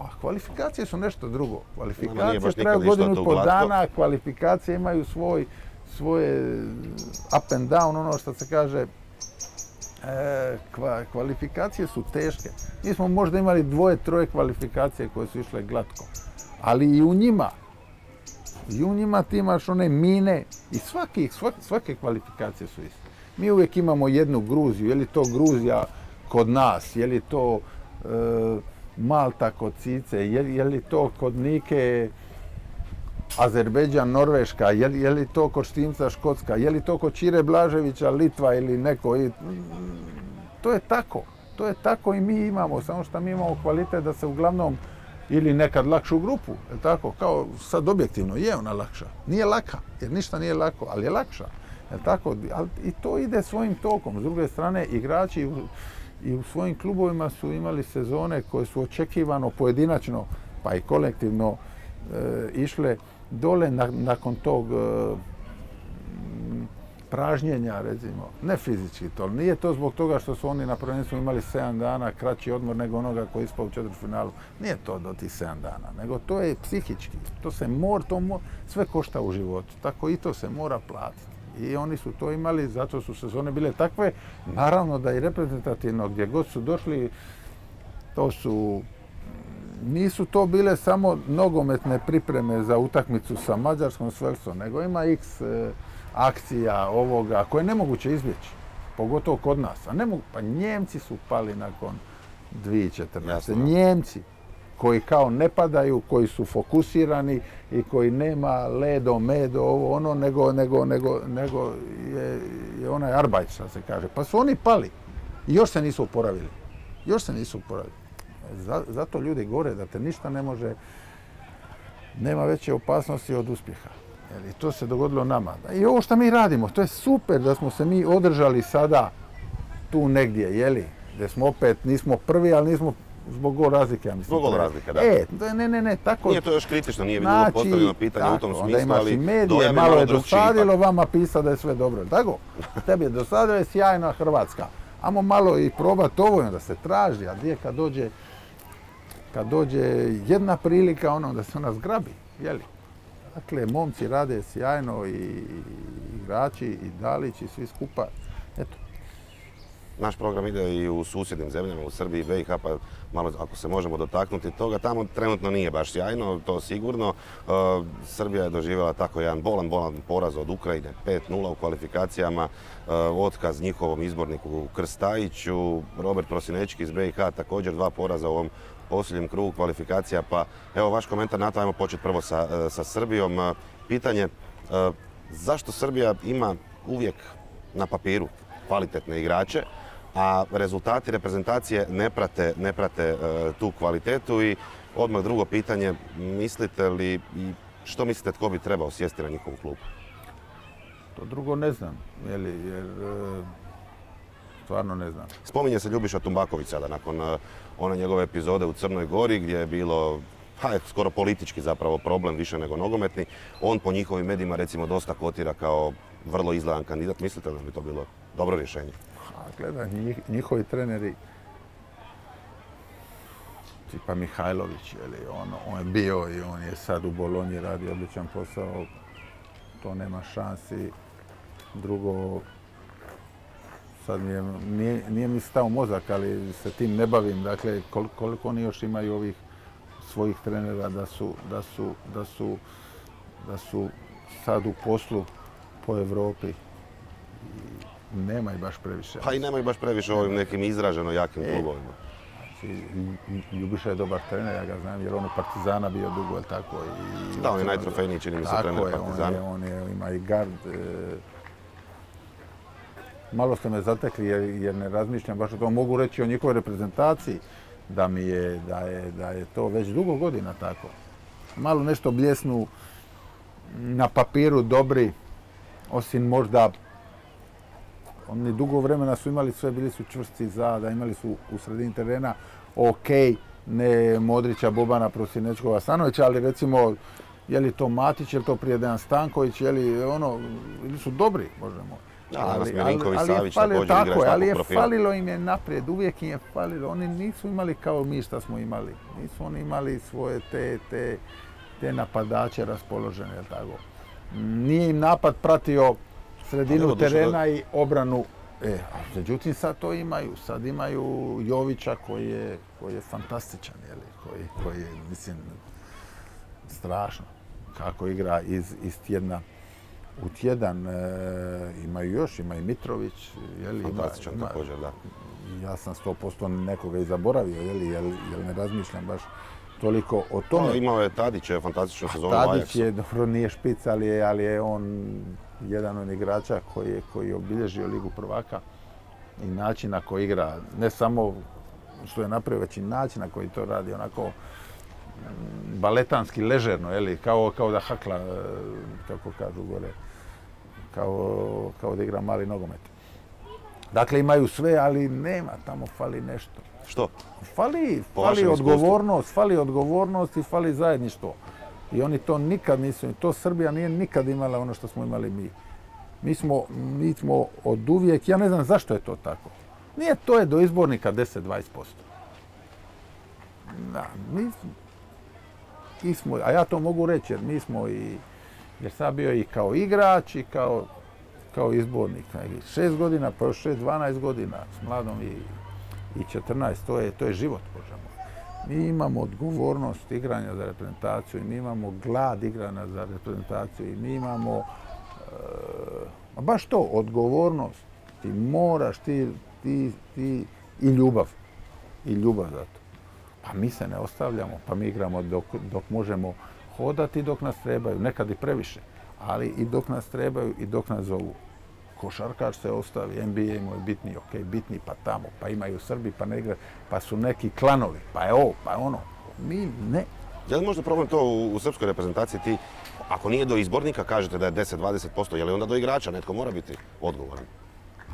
A kvalifikacije su nešto drugo. Kvalifikacije traju godinu i pol dana, kvalifikacije imaju svoje up and down, ono što se kaže... Kvalifikacije su teške. Mi smo možda imali dvoje, troje kvalifikacije koje su išle glatko. Ali i u njima ti imaš one mine i svake kvalifikacije su iste. Mi uvijek imamo jednu Gruziju, je li to Gruzija kod nas, je li to Malta kod Cice, je li to kod Nike Azerbejdžan, Norveška, je li to kod Štimca, Škotska, je li to kod Čire Blaževića, Litva ili neko. To je tako i mi imamo, samo što mi imamo kvalitet da se uglavnom ili nekad lakšu grupu, je tako, kao sad objektivno je ona lakša. Nije laka, jer ništa nije lako, ali je lakša, je tako, i to ide svojim tokom. S druge strane, igrači i u svojim klubovima su imali sezone koje su očekivano pojedinačno, pa i kolektivno išle dole nakon tog pražnjenja, recimo, ne fizički to, nije to zbog toga što su oni na prvenstvu imali 7 dana kraći odmor nego onoga koji je ispao u četvrtfinalu. Nije to do tih 7 dana, nego to je psihički, sve košta u životu, tako i to se mora platiti. I oni su to imali, zato su sezone bile takve, naravno da i reprezentativno, gdje god su došli, nisu to bile samo nogometne pripreme za utakmicu sa Mađarskom Svelskom, nego ima x akcija ovoga koje je nemoguće izbjeći, pogotovo kod nas. Pa Njemci su pali nakon 2014. Njemci koji kao ne padaju, koji su fokusirani i koji nema ledo, medo, ovo ono, nego je onaj arbajt, što se kaže. Pa su oni pali i još se nisu oporavili. Zato ljudi govore da te ništa ne može, nema veće opasnosti od uspjeha. I to se dogodilo nama. I ovo što mi radimo, to je super da smo se mi održali sada tu negdje, jeli? Gdje smo opet, nismo prvi, ali nismo zbog gol razlike, ja mislim. Zbog gol razlike, da. Ne, tako... Nije to još kritično, nije bilo postavljeno pitanje u tom smislu, ali... Onda imaš i medije, malo je dosadilo vama pisati da je sve dobro, tako? Tebi je dosadilo, je sjajna Hrvatska. Ajmo malo i probati ovo, onda se traži, a gdje kad dođe jedna prilika, onda se ona zgrabi, jeli? Dakle, momci rade sjajno i igrači, i Dalić, i svi skupa, eto. Naš program ide i u susjednim zemljama, u Srbiji, BiH, pa malo ako se možemo dotaknuti toga, tamo trenutno nije baš sjajno, to sigurno. Srbija je doživjela tako jedan bolan poraz od Ukrajine, 5-0 u kvalifikacijama, otkaz njihovom izborniku Krstajiću, Robert Prosinečki iz BiH također 2 poraza u ovom posljednjem krugu kvalifikacija, pa evo vaš komentar na to, ajmo početi prvo sa Srbijom. Pitanje, zašto Srbija ima uvijek na papiru kvalitetne igrače, a rezultati reprezentacije ne prate tu kvalitetu? I odmah drugo pitanje, mislite li i što mislite tko bi trebao sjesti na njihovu klubu? To drugo ne znam, jer stvarno ne znam. Spominje se Ljubiša Tumbaković sada nakon one njegove epizode u Crnoj Gori gdje je bilo skoro politički zapravo problem više nego nogometni. On po njihovim medijima recimo dosta kotira kao vrlo izgledan kandidat. Mislite li da bi to bilo dobro rješenje? Gledaj, njihovi treneri tipa Mihajlović, on je bio i on je sad u Bolonji radio odličan posao, to nema šansi. Drugo, sad nije mi stao mozak, ali se tim ne bavim. Dakle, koliko oni još imaju ovih svojih trenera da su sad u poslu po Evropi. Nema ih baš previše. Pa i nema ih baš previše ovim nekim izraženo jakim klubovima. Ljubiša je dobar trener, ja ga znam, jer on u Partizana bio dugo, je li tako? Da, on je najtrofejniji, čini mi se, trener Partizana. Tako je, on ima i gard. Malo ste me zatekli jer ne razmišljam baš o tom. Mogu reći o njihovoj reprezentaciji da je to već dugo godina tako. Malo nešto bljesnu na papiru dobri, osim možda oni dugo vremena su imali sve, bili su čvrsti zada, imali su u sredini terena ok, ne Modrića, Bobana, Prosinečkova, Stanovića, ali recimo je li to Matić, je li to prije Dejan Stanković, je li ono, ili su dobri, možemo. Ali je falilo im je naprijed, uvijek im je falilo, oni nisu imali kao mi šta smo imali, nisu oni imali svoje te napadače raspoložene, je li tako. Nije im napad pratio sredinu terena i obranu. Međutim, sad to imaju. Sad imaju Jovića koji je fantastičan, koji je, mislim, strašno kako igra iz tjedna u tjedan. Imaju još, ima i Mitrović. Fantastičan također, da. Ja sam 100% nekoga i zaboravio, jer ne razmišljam baš toliko o tome. Imao je Tadić, je fantastičnu sezonu u Ajaxu. Tadić je, dobro, nije špic, ali je on jedan od igrača koji je obilježio Ligu prvaka i način na koji igra, ne samo što je napravio, već i način na koji to radi, onako baletanski, ležerno, kao da hakla, kako kažu gore, kao da igra mali nogomet. Dakle, imaju sve, ali nema, tamo fali nešto. Što? Fali odgovornost i fali zajedništvo. I oni to nikad nisu, to Srbija nije nikad imala ono što smo imali mi. Mi smo od uvijek, ja ne znam zašto je to tako. Nije to je do izbornika 10-20%. Da, mi smo, a ja to mogu reći jer mi smo jer sam bio i kao igrač i kao izbornik. 6 godina, pa još 6-12 godina s mladom i 14, to je život, Bože moj. Mi imamo odgovornost igranja za reprezentaciju, mi imamo glad igranja za reprezentaciju, mi imamo baš to, odgovornost. Ti moraš, ti i ljubav. I ljubav za to. Pa mi se ne ostavljamo, pa mi igramo dok možemo hodati, dok nas trebaju, nekad i previše, ali i dok nas trebaju i dok nas zovu. Košarkač se ostavi, NBA mu je bitni, ok, bitni pa tamo, pa imaju Srbi, pa ne igra, pa su neki klanovi, pa je ovo, pa je ono. Mi ne. Je li možda problem to u srpskoj reprezentaciji ti, ako nije do izbornika, kažete da je 10-20%, je li onda do igrača, netko mora biti odgovoran?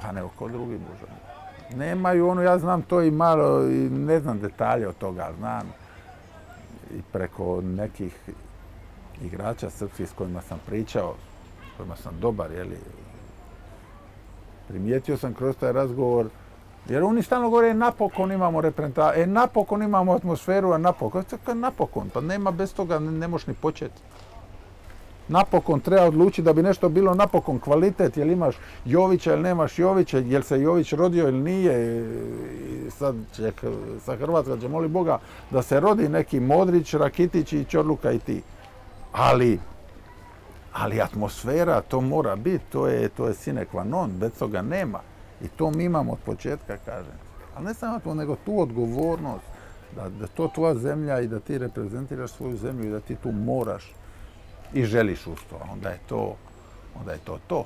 Pa ne, ko drugi može. Nemaju ono, ja znam to i malo, ne znam detalje od toga, znam i preko nekih igrača srpskih s kojima sam pričao, s kojima sam dobar, jeli, primijetio sam kroz taj razgovor, jer oni stalno govore napokon imamo reprezentaciju, napokon imamo atmosferu, a napokon, pa nema bez toga, ne možeš ni početi. Napokon treba odlučiti da bi nešto bilo napokon kvalitet, jel imaš Jovića ili nemaš Jovića, jel se Jović rodio ili nije, sad sa Hrvatska će moli Boga da se rodi neki Modrić, Rakitić i Čorluka i ti, ali atmosfera, to mora biti, to je sine qua non, bez toga nema. I to mi imamo od početka, kažem. Ali ne samo to, nego tu odgovornost, da to tvoja zemlja i da ti reprezentiraš svoju zemlju i da ti tu moraš i želiš uz to. Onda je to.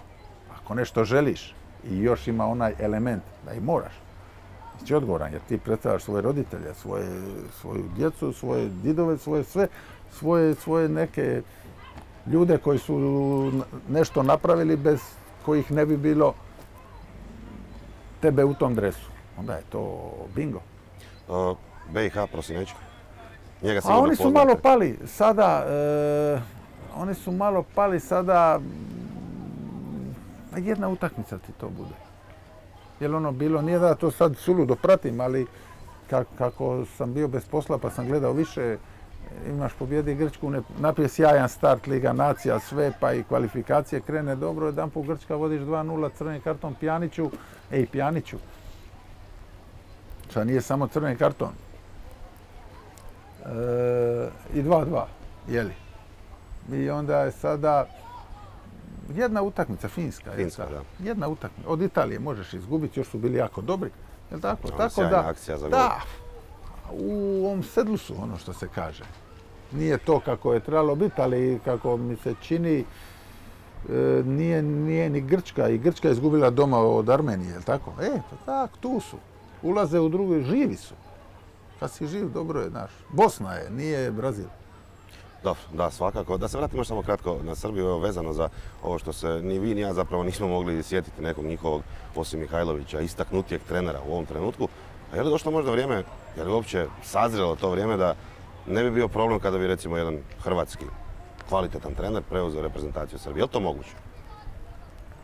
Ako nešto želiš i još ima onaj element da i moraš, si odgovoran jer ti predstavljaš svoje roditelje, svoju djecu, svoje didove, svoje sve, svoje neke ljude koji su nešto napravili bez kojih ne bi bilo tebe u tom dresu. Onda je to bingo. BiH, Prosinečko. A oni su malo pali sada, jedna utakmica ti to bude. Jel ono bilo, nije da to sad suludo pratim, ali kako sam bio bez posla pa sam gledao više, imaš pobjedi Grčku, naprijed sjajan start Liga Nacija, sve pa i kvalifikacije krene dobro, jedan po Grčka vodiš 2-0, crveni karton Pjaniću, šta nije samo crveni karton, i 2-2, jeli. I onda je sada jedna utakmica, Finska, jedna utakmica, od Italije možeš izgubiti, još su bili jako dobri, jel' tako? Tako da, da, u ovom sedlu su ono što se kaže. Nije to kako je trebalo biti, ali kako mi se čini, nije ni Grčka, i Grčka je izgubila doma od Armenije, jel' tako? E, tako, tu su, ulaze u drugi, živi su. Kad si živ, dobro je, znaš. Bosna je, nije Brazil. Dobro, da, svakako. Da se vratimo samo kratko na Srbiju, vezano za ovo što se ni vi ni ja zapravo nismo mogli sjetiti nekog njihovog, osim Mihajlovića, istaknutijeg trenera u ovom trenutku. A je li došlo možda vrijeme, je li uopće sazrelo to vrijeme da ne bi bio problem kada bi recimo jedan hrvatski kvalitetan trener preuzeo reprezentaciju Srbije? Je li to moguće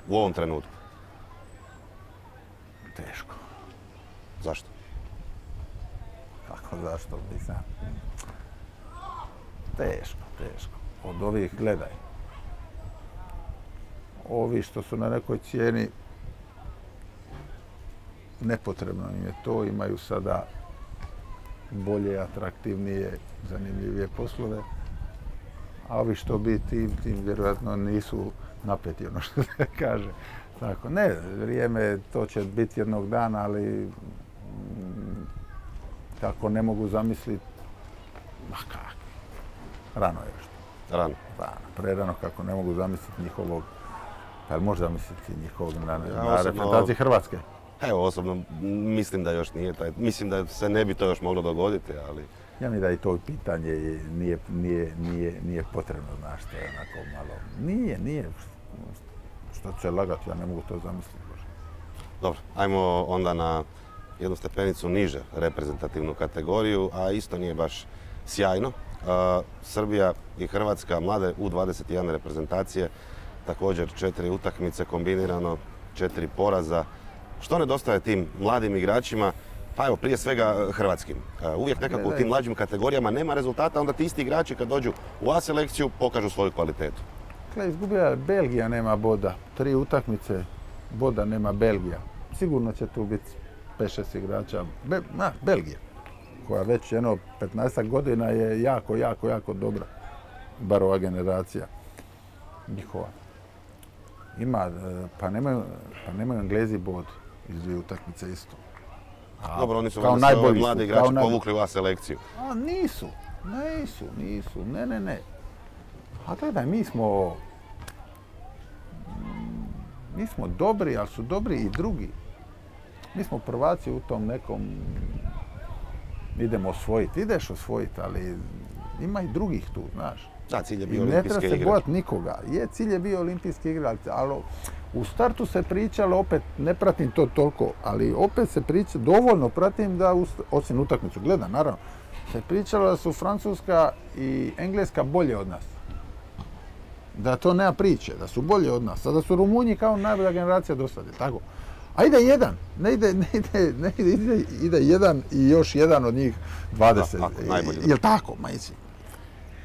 u ovom trenutku? Teško. Zašto? Kako zašto? Nisam. Teško. Od ovih gledaj. Ovi što su na nekoj cijeni, nepotrebno im je to, imaju sada bolje, atraktivnije, zanimljivije poslove. A ovi što bi tim vjerojatno nisu napeti, ono što se kaže. Tako, ne, vrijeme to će biti jednog dana, ali tako ne mogu zamisliti, ma kako. Rano je još to. Rano? Rano, prerano kako ne mogu zamisliti njihovog, pa može zamisliti njihovog na reprezentaciji Hrvatske? Evo, osobno mislim da još nije taj, mislim da se ne bi to još moglo dogoditi, ali... Ja mi da i to pitanje nije potrebno, znaš, to je onako malo... Nije, što će lagati, ja ne mogu to zamisliti. Dobro, ajmo onda na jednu stepenicu niže reprezentativnu kategoriju, a isto nije baš sjajno. Srbija i Hrvatska, mlade U21 reprezentacije, također 4 utakmice kombinirano, 4 poraza. Što nedostaje tim mladim igračima, pa evo prije svega hrvatskim? Uvijek nekako u tim mlađim kategorijama nema rezultata, onda ti isti igrači kad dođu u A selekciju pokažu svoju kvalitetu. Dakle, izgubila Belgija, nema boda. 3 utakmice, boda nema Belgija. Sigurno će tu biti 5-6 igrača. Belgija, koja već jedno 15 godina je jako dobra, bar ova generacija njihova. Ima, pa nemaju Englezi bod iz 2 utakmice isto. Dobro, oni su valjda mladi igrači povukli u A selekciju. A nisu, ne. A gledaj, mi smo dobri, ali su dobri i drugi. Mi smo prvaci u tom nekom... Idemo osvojiti, ideš osvojiti, ali ima i drugih tu, znaš. Da, cilj je bio olimpijske igre. I ne treba se bojati nikoga. Je, cilj je bio olimpijske igre, ali u startu se pričalo, opet ne pratim to toliko, ali opet se pričalo, dovoljno pratim da, osim utakmicu gledam, naravno, se pričalo da su Francuska i Engleska bolje od nas. Da to nema priče, da su bolje od nas. Sada su Rumunji kao najbolja generacija do sada, tako? A ide jedan, ide jedan i još jedan od njih 20, jel' tako?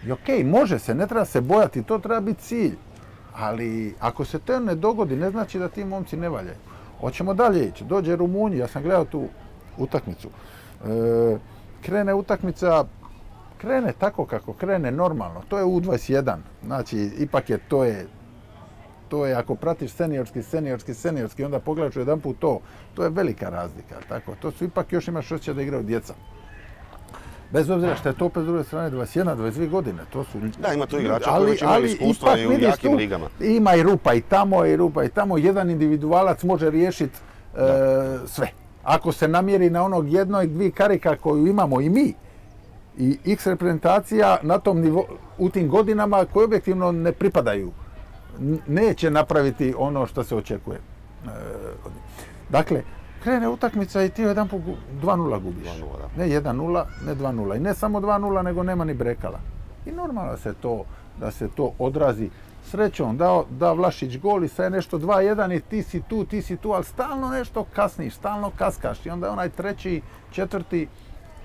I okej, može se, ne treba se bojati, to treba biti cilj, ali ako se to ne dogodi, ne znači da ti momci ne valjaju. Hoćemo dalje ići, dođe Rumunji, ja sam gledao tu utakmicu, krene utakmica, krene tako kako krene, normalno, to je U21, znači ipak je to je... To je, ako pratiš seniorski, onda pogledaš jedan put to. To je velika razlika, tako? To su ipak još imaš osjećaj da igraju djeca. Bez obzira što je to opet s druge strane 21, 22 godine, to su... Da, ima tu igrača koji već imaju iskustva i u jakim ligama. Ima i rupa i tamo, jedan individualac može riješiti sve. Ako se namjeri na onog jednog, 2 karika koju imamo i mi, i x reprezentacija na tom nivou, u tim godinama koje objektivno ne pripadaju, neće napraviti ono što se očekuje. Dakle, krene utakmica i ti jedan po 2-0 gubiš. Ne 1-0, ne 2-0. I ne samo 2-0, nego nema ni Brekala. I normalno da se to odrazi. Srećom, da Vlašić gol i sad je nešto 2-1 i ti si tu, ali stalno nešto kasniš, stalno kaskaš. I onda onaj 3., 4.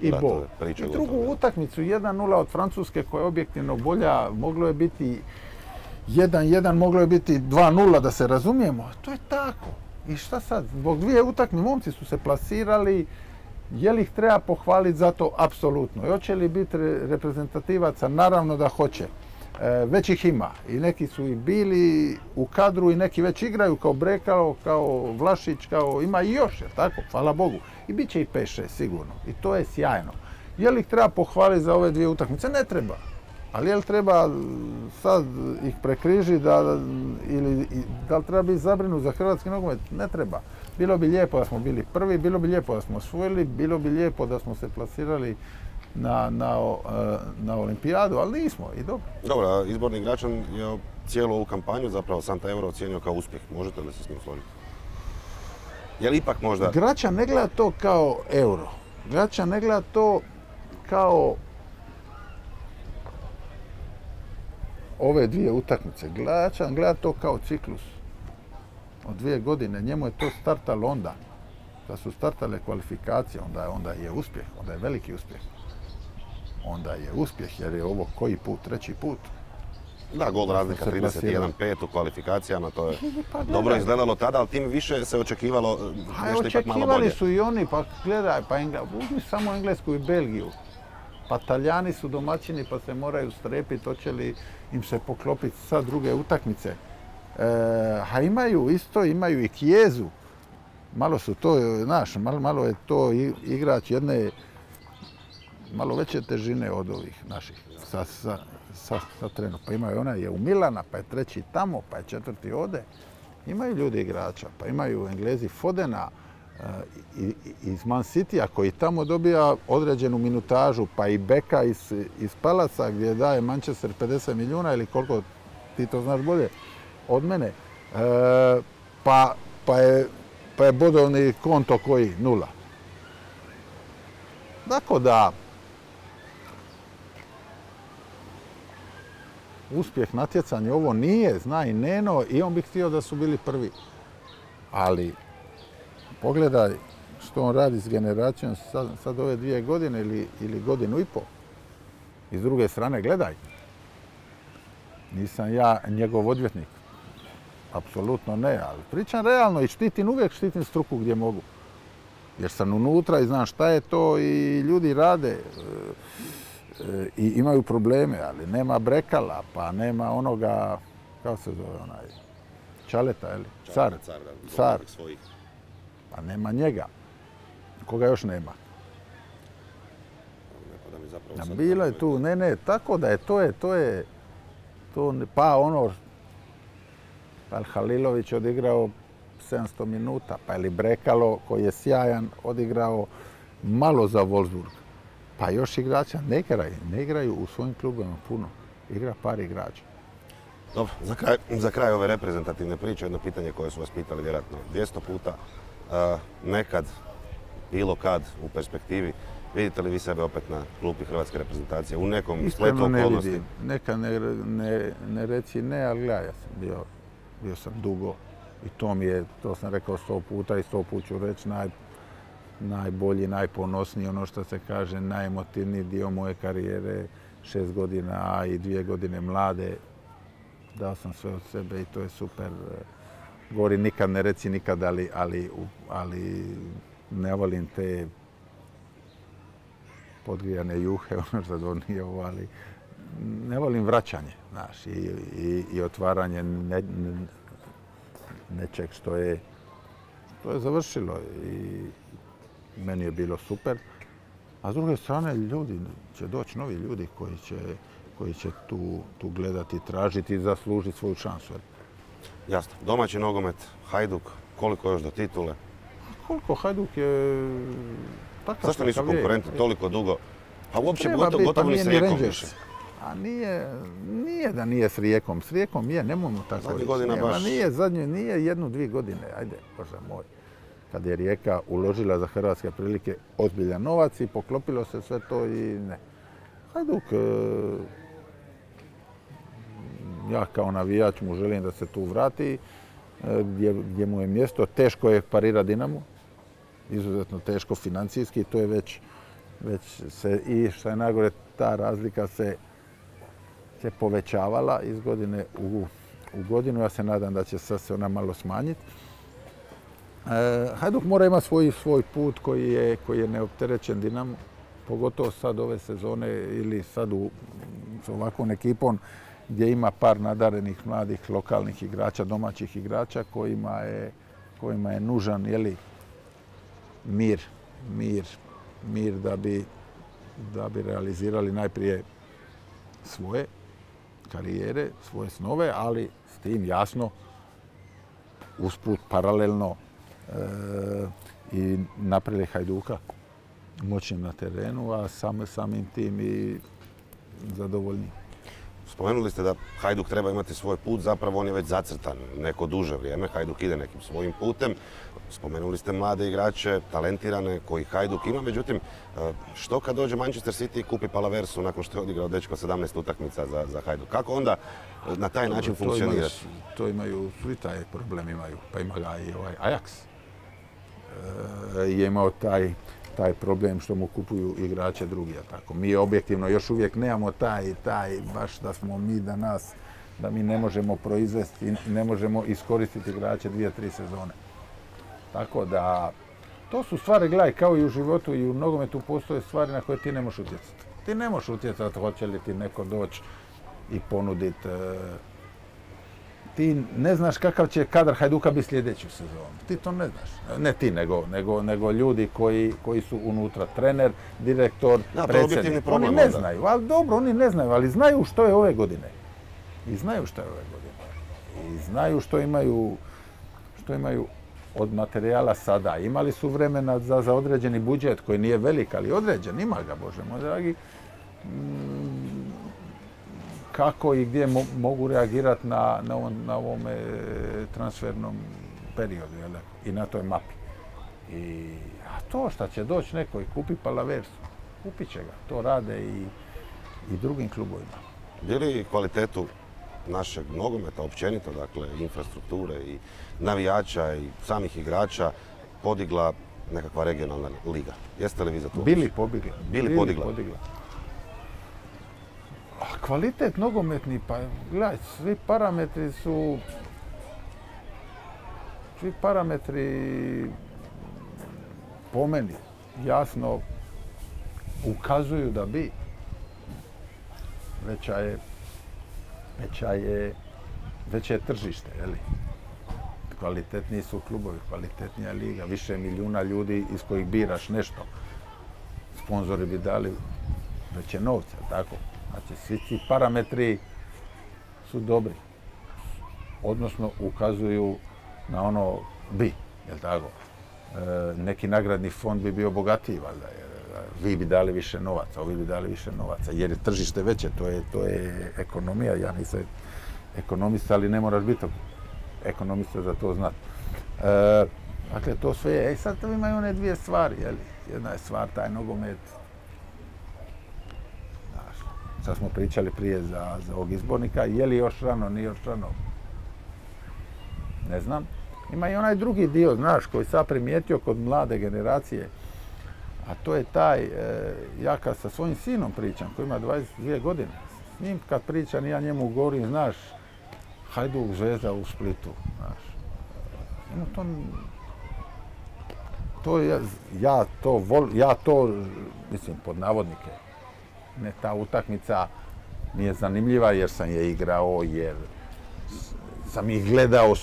i bol. I drugu utakmicu 1-0 od Francuske koja je objektivno bolja, moglo je biti 1-1, moglo je biti 2-0 da se razumijemo. To je tako. I šta sad? Zbog dvije utakmice momci su se plasirali. Je li ih treba pohvaliti za to? Apsolutno. Hoće li biti reprezentativaca? Naravno da hoće. Već ih ima. I neki su i bili u kadru i neki već igraju kao Brekalo, kao Vlašić, kao ima i još, jer tako, hvala Bogu. I bit će i 5-6 sigurno. I to je sjajno. Je li ih treba pohvaliti za ove dvije utakmice? Ne treba. Ali je li treba sad ih prekrižiti ili da li treba biti zabrinut za hrvatski nogomet? Ne treba. Bilo bi lijepo da smo bili prvi, bilo bi lijepo da smo osvojili, bilo bi lijepo da smo se plasirali na olimpijadu, ali nismo i dobro. Dobro, izborni Gračan je cijelu ovu kampanju, zapravo sam ta euro ocijenio kao uspjeh. Možete li se s njim složiti? Je li ipak možda... Gračan ne gleda to kao euro. Gračan ne gleda to kao ove dvije utakmice. Gračan gleda to kao ciklus. Od 2 godine. Njemu je to startalo onda. Da su startale kvalifikacije, onda je uspjeh, onda je veliki uspjeh. Onda je uspjeh jer je ovo koji put, 3. put. Da, gol razlika 31-5 u kvalifikacijama, to je dobro izgledalo tada, ali tim više se očekivalo nešto ipak malo bolje. Očekivali su i oni, pa gledaj, pa uzmi samo Englesku i Belgiju. Pa Talijani su domaćini pa se moraju strepiti, hoće li im se poklopiti sa druge utakmice. A imaju isto, imaju i Kjezu. Malo su to, znaš, malo je to igrač jedne malo veće težine od ovih naših sa trenom. Pa imaju ona je u Milana, pa je 3. tamo, pa je 4. ovdje. Imaju ljudi igrača, pa imaju Englezi Fodena iz Man Cityja koji tamo dobija određenu minutažu, pa i Beka iz Palasa gdje daje Manchester 50 milijuna ili koliko, ti to znaš bolje od mene, pa je bodovni konto koji 0. Tako da uspjeh natjecanje ovo nije, zna i Neno, i on bi htio da su bili prvi. Ali pogledaj što on radi s generacijom sad ove 2 godine ili 1,5 godinu. I s druge strane gledaj, nisam ja njegov odvjetnik. Apsolutno ne, ali pričam realno i uvijek štitim struku gdje mogu. Jer sam unutra i znam šta je to i ljudi rade i imaju probleme, ali nema Brekala, pa nema onoga, kako se zove onaj, Čaleta, je li? Car. Pa nema njega. Koga još nema? Bilo je tu, ne, tako da je, to je, pa ono, Halilović odigrao 700 minuta, pa je li Brekalo, koji je sjajan, odigrao malo za Wolfsburg. Pa još igrača ne igraju u svojim klubima puno. Igra par igrača. Dobro, za kraj ove reprezentativne priče, jedno pitanje koje su vas pitali vjerojatno 200 puta. Nekad, bilo kad, u perspektivi, vidite li vi sebe opet na klupi hrvatske reprezentacije u nekom spletu okolnosti? Vidim. Neka ne reci ne, ali gledaj, ja sam bio sam dugo i to mi je, to sam rekao 100 puta i 100 puta ću reći, najbolji, najponosniji, ono što se kaže, najemotivniji dio moje karijere, 6 godina i 2 godine mlade. Dao sam sve od sebe i to je super. Govori nikad, ne reci nikad, ali ne volim te podgrijane juhe, ono što to nije ovo, ali ne volim vraćanje, znaš, i otvaranje nečeg što je završilo i meni je bilo super. A s druge strane, ljudi će doći, novi ljudi koji će tu gledati, tražiti i zaslužiti svoju šansu. Jasno. Domaći nogomet, Hajduk, koliko još do titule? Koliko Hajduk je... Zašto nisu konkurenti toliko dugo? A uopće gotovo ni s Rijekom više. A nije da nije s Rijekom. S Rijekom je, nemojmo tako reći. Zadnji godina baš... Nije 1-2 godine, ajde, Bože moj. Kad je Rijeka uložila za hrvatske prilike ozbiljan novac i poklopilo se sve to i ne. Hajduk, ja kao navijač mu želim da se tu vrati gdje mu je mjesto. Teško je parira Dinamo, izuzetno teško financijski, to je već već se i što je najgore ta razlika se povećavala iz godine u godinu. Ja se nadam da će sad se ona malo smanjiti. Hajduk mora imati svoj put koji je neopterećen dinam, pogotovo sad ove sezone ili sad s ovakvom ekipom gdje ima par nadarenih mladih lokalnih igrača, domaćih igrača kojima je nužan mir da bi realizirali najprije svoje karijere, svoje snove, ali s tim jasno usput paralelno i napravili Hajduka moćnim na terenu, a samim tim i zadovoljni. Spomenuli ste da Hajduk treba imati svoj put, zapravo on je već zacrtan neko duže vrijeme. Hajduk ide nekim svojim putem. Spomenuli ste mlade igrače, talentirane, koji Hajduk ima. Međutim, što kad dođe Manchester City i kupi Palaversu nakon što je odigrao dečko 17 utakmica za Hajduk? Kako onda na taj način funkcionirati? To imaju, svi taj problem imaju. Pa ima ga i ovaj Ajax. Je imao taj problem što mu kupuju igrače drugi, a tako. Mi objektivno još uvijek nemamo taj, baš da smo mi da mi ne možemo proizvesti, ne možemo iskoristiti igrače 2-3 sezone. Tako da, to su stvari, gledaj, kao i u životu i u nogometu postoje stvari na koje ti ne možeš utjecati. Ti ne možeš utjecati hoće li ti neko doći i ponuditi. Ti ne znaš kakav će kadar Hajduka biti sljedeću sezonu. Ti to ne znaš. Ne ti, nego ljudi koji su unutra. Trener, direktor, predsjednik. Oni ne znaju, ali dobro, oni ne znaju, ali znaju što je ove godine. I znaju što je ove godine. I znaju što imaju od materijala sada. Imali su vremena za određeni budžet koji nije velik, ali određen. Ima ga, Bože moj dragi. Kako i gdje mogu reagirati na ovome transfernom periodu i na toj mapi. A to što će doći neko i kupi Palaversu, kupit će ga. To rade i drugim klubovima. Je li kvalitetu našeg nogometa, općenito, dakle, infrastrukture i navijača i samih igrača podigla nekakva regionalna liga? Jeste li vi za to? Bili podigla. Kvalitet nogometni, pa gledaj, svi parametri po meni jasno ukazuju da bi veće je tržište, jeli? Kvalitetniji su klubovi, kvalitetnija liga, više milijuna ljudi iz kojih biraš nešto. Sponzori bi dali veće novce, tako? Znači, svi ti parametri su dobri, odnosno ukazuju na ono bi, jel' tako? Neki nagradni fond bi bio bogatiji, valjda, vi bi dali više novaca, ovi bi dali više novaca, jer je tržište veće, to je ekonomija. Ja nisam ekonomista, ali ne moraš biti ekonomista za to znati. Dakle, to sve je. Sad imaju one dvije stvari, jel' jedna je stvar, taj nogomet. Sad smo pričali prije za ovog izbornika, je li još rano, nije još rano, ne znam. Ima i onaj drugi dio, znaš, koji sam primijetio kod mlade generacije, a to je taj, ja kad sa svojim sinom pričam, koji ima 22 godine, s njim kad pričam, ja njemu govorim, znaš, Hajduk Zvezda u Splitu, znaš. Ja to mislim, pod navodnike. Ne, ta utakmica mi je zanimljiva jer sam je igrao, jer sam ih gledao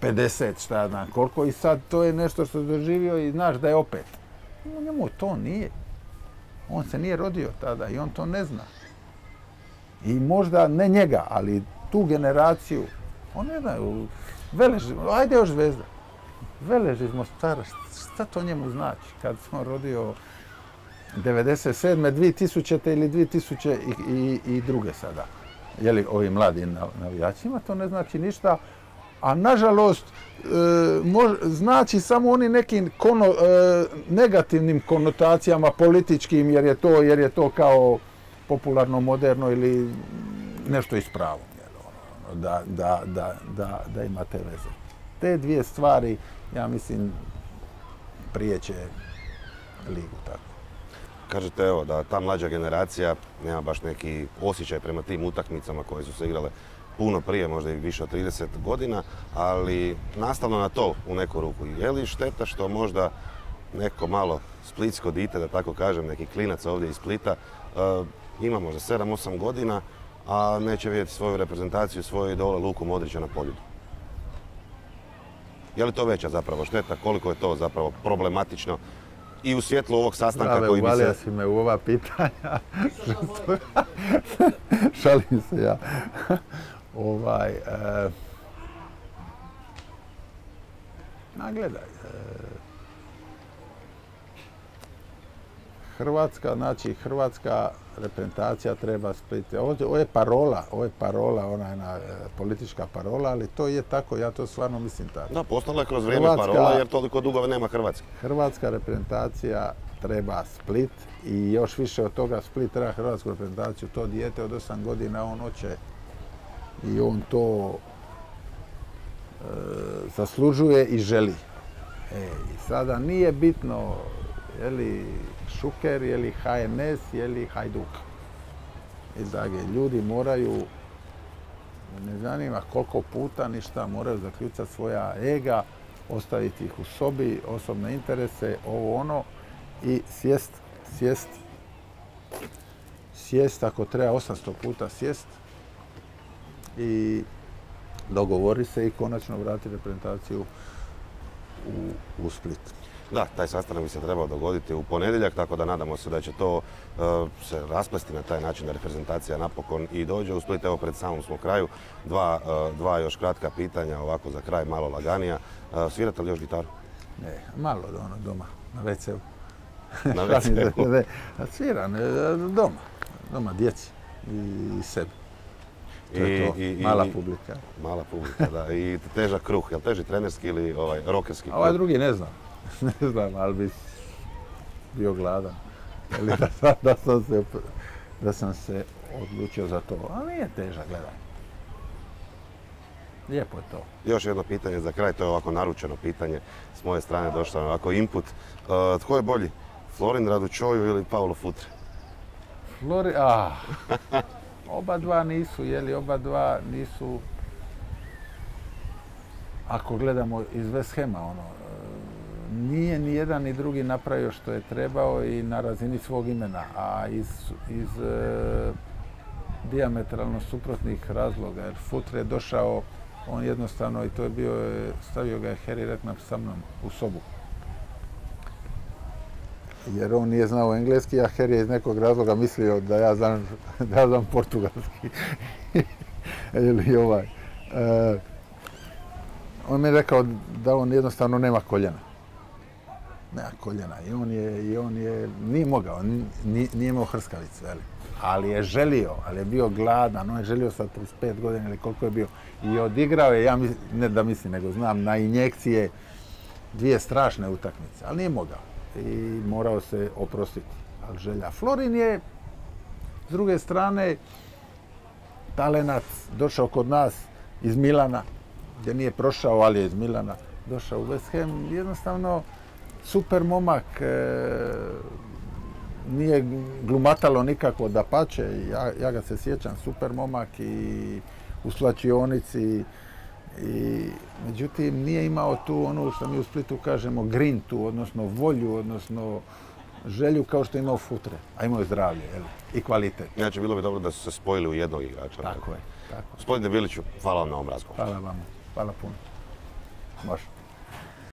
50, šta ja znam koliko, i sad to je nešto što doživio i znaš da je opet. No, njemu to nije. On se nije rodio tada i on to ne zna. I možda ne njega, ali tu generaciju. On ne zna, Velež, ajde još Zvezda. Velež iz Mostara, šta to njemu znači kad smo rodio 1997. 2000. ili 2002. sada. Jeli, ovi mladi navijačima to ne znači ništa, a nažalost znači samo oni nekim negativnim konotacijama političkim, jer je to kao popularno, moderno ili nešto ispravo, da imate veze. Te dvije stvari, ja mislim, prije će ligu. Kažete evo da ta mlađa generacija nema baš neki osjećaj prema tim utakmicama koje su se igrale puno prije, možda i više od 30 godina, ali nastavno na to u neku ruku. Je li šteta što možda neko malo splitsko dite, da tako kažem, neki klinac ovdje iz Splita, ima možda 7-8 godina, a neće vidjeti svoju reprezentaciju, svoje idole Luku Modrića na Poljudu? Je li to veća zapravo šteta? Koliko je to zapravo problematično? I u svjetlu ovog sastanka koji bi se... Uvalio si me u ova pitanja. Šalim se ja. Nagledaj. Hrvatska, znači hrvatska reprezentacija treba Split. Ovo je parola, ona je politička parola, ali to je tako, ja to stvarno mislim tako. Da, postala je kroz vrijeme parola jer toliko dugo nema Hrvatske. Hrvatska reprezentacija treba Split i još više od toga Split treba hrvatsku reprezentaciju. To dijete od 8 godina on hoće i on to zaslužuje i želi. I sada nije bitno je li Šuker, je li HNS, je li Hajduk. I drage, ljudi moraju, ne zanima koliko puta ništa, moraju zaključati svoja ega, ostaviti ih u sobi, osobne interese, ovo ono, i sjest, ako treba 800 puta sjest, i dogovori se i konačno vrati reprezentaciju u Split. Da, taj sastanak bi se trebao dogoditi u ponedjeljak, tako da nadamo se da će to se rasplesti na taj način da reprezentacija napokon i dođe u Split. Evo, pred samom smo kraju, dva još kratka pitanja, ovako za kraj, malo laganija. Svirate li još gitaru? Ne, malo doma, na WC-u. Na WC-u? Sviram, doma, djeci i sebi. To je to, mala publika. Mala publika, da. I težak kruh, je li teži trenerski ili rokerski? Ovaj drugi ne znam. Ne znam, ali bi bio gladan, da sam se odlučio za to, ali nije težak, gledaj. Lijepo je to. Još jedno pitanje za kraj, to je ovako naručeno pitanje, s moje strane došlo je ovako input. Tko je bolji, Florin Radučoju ili Paolo Futre? Florin, oba dva nisu, ako gledamo iz West Hama, nije ni jedan ni drugi napravio što je trebao i na razini svog imena, a iz dijametralno suprotnih razloga, jer Futre je došao, on jednostavno, i to je bio, stavio ga je Harry Redknapp sa mnom u sobu. Jer on nije znao engleski, a Harry je iz nekog razloga mislio da ja znam portugalski. On mi je rekao da on jednostavno nema koljena. I on je, nije mogao, nije imao hrskavicu, ali je želio, ali je bio gladan, on je želio sa 35 godina ili koliko je bio. I odigrao je, ne da mislim, nego znam, na injekcije dvije strašne utakmice, ali nije mogao. I morao se oprostiti, ali želja. Florin je, s druge strane, talenat, došao kod nas iz Milana, gdje nije prošao, ali je iz Milana, došao u West Ham, jednostavno, super momak, nije glumatalo nikako, da pače, ja ga se sjećam, super momak i u slačionici. Međutim, nije imao tu ono što mi u Splitu kažemo grintu, odnosno volju, odnosno želju kao što je imao Futre, a imao je zdravlje i kvalitet. Znači, bilo bi dobro da su se spojili u jednog igrača. Tako je. Gospodine Biliću, hvala vam na ovom razgovoru. Hvala vam, hvala puno. Može.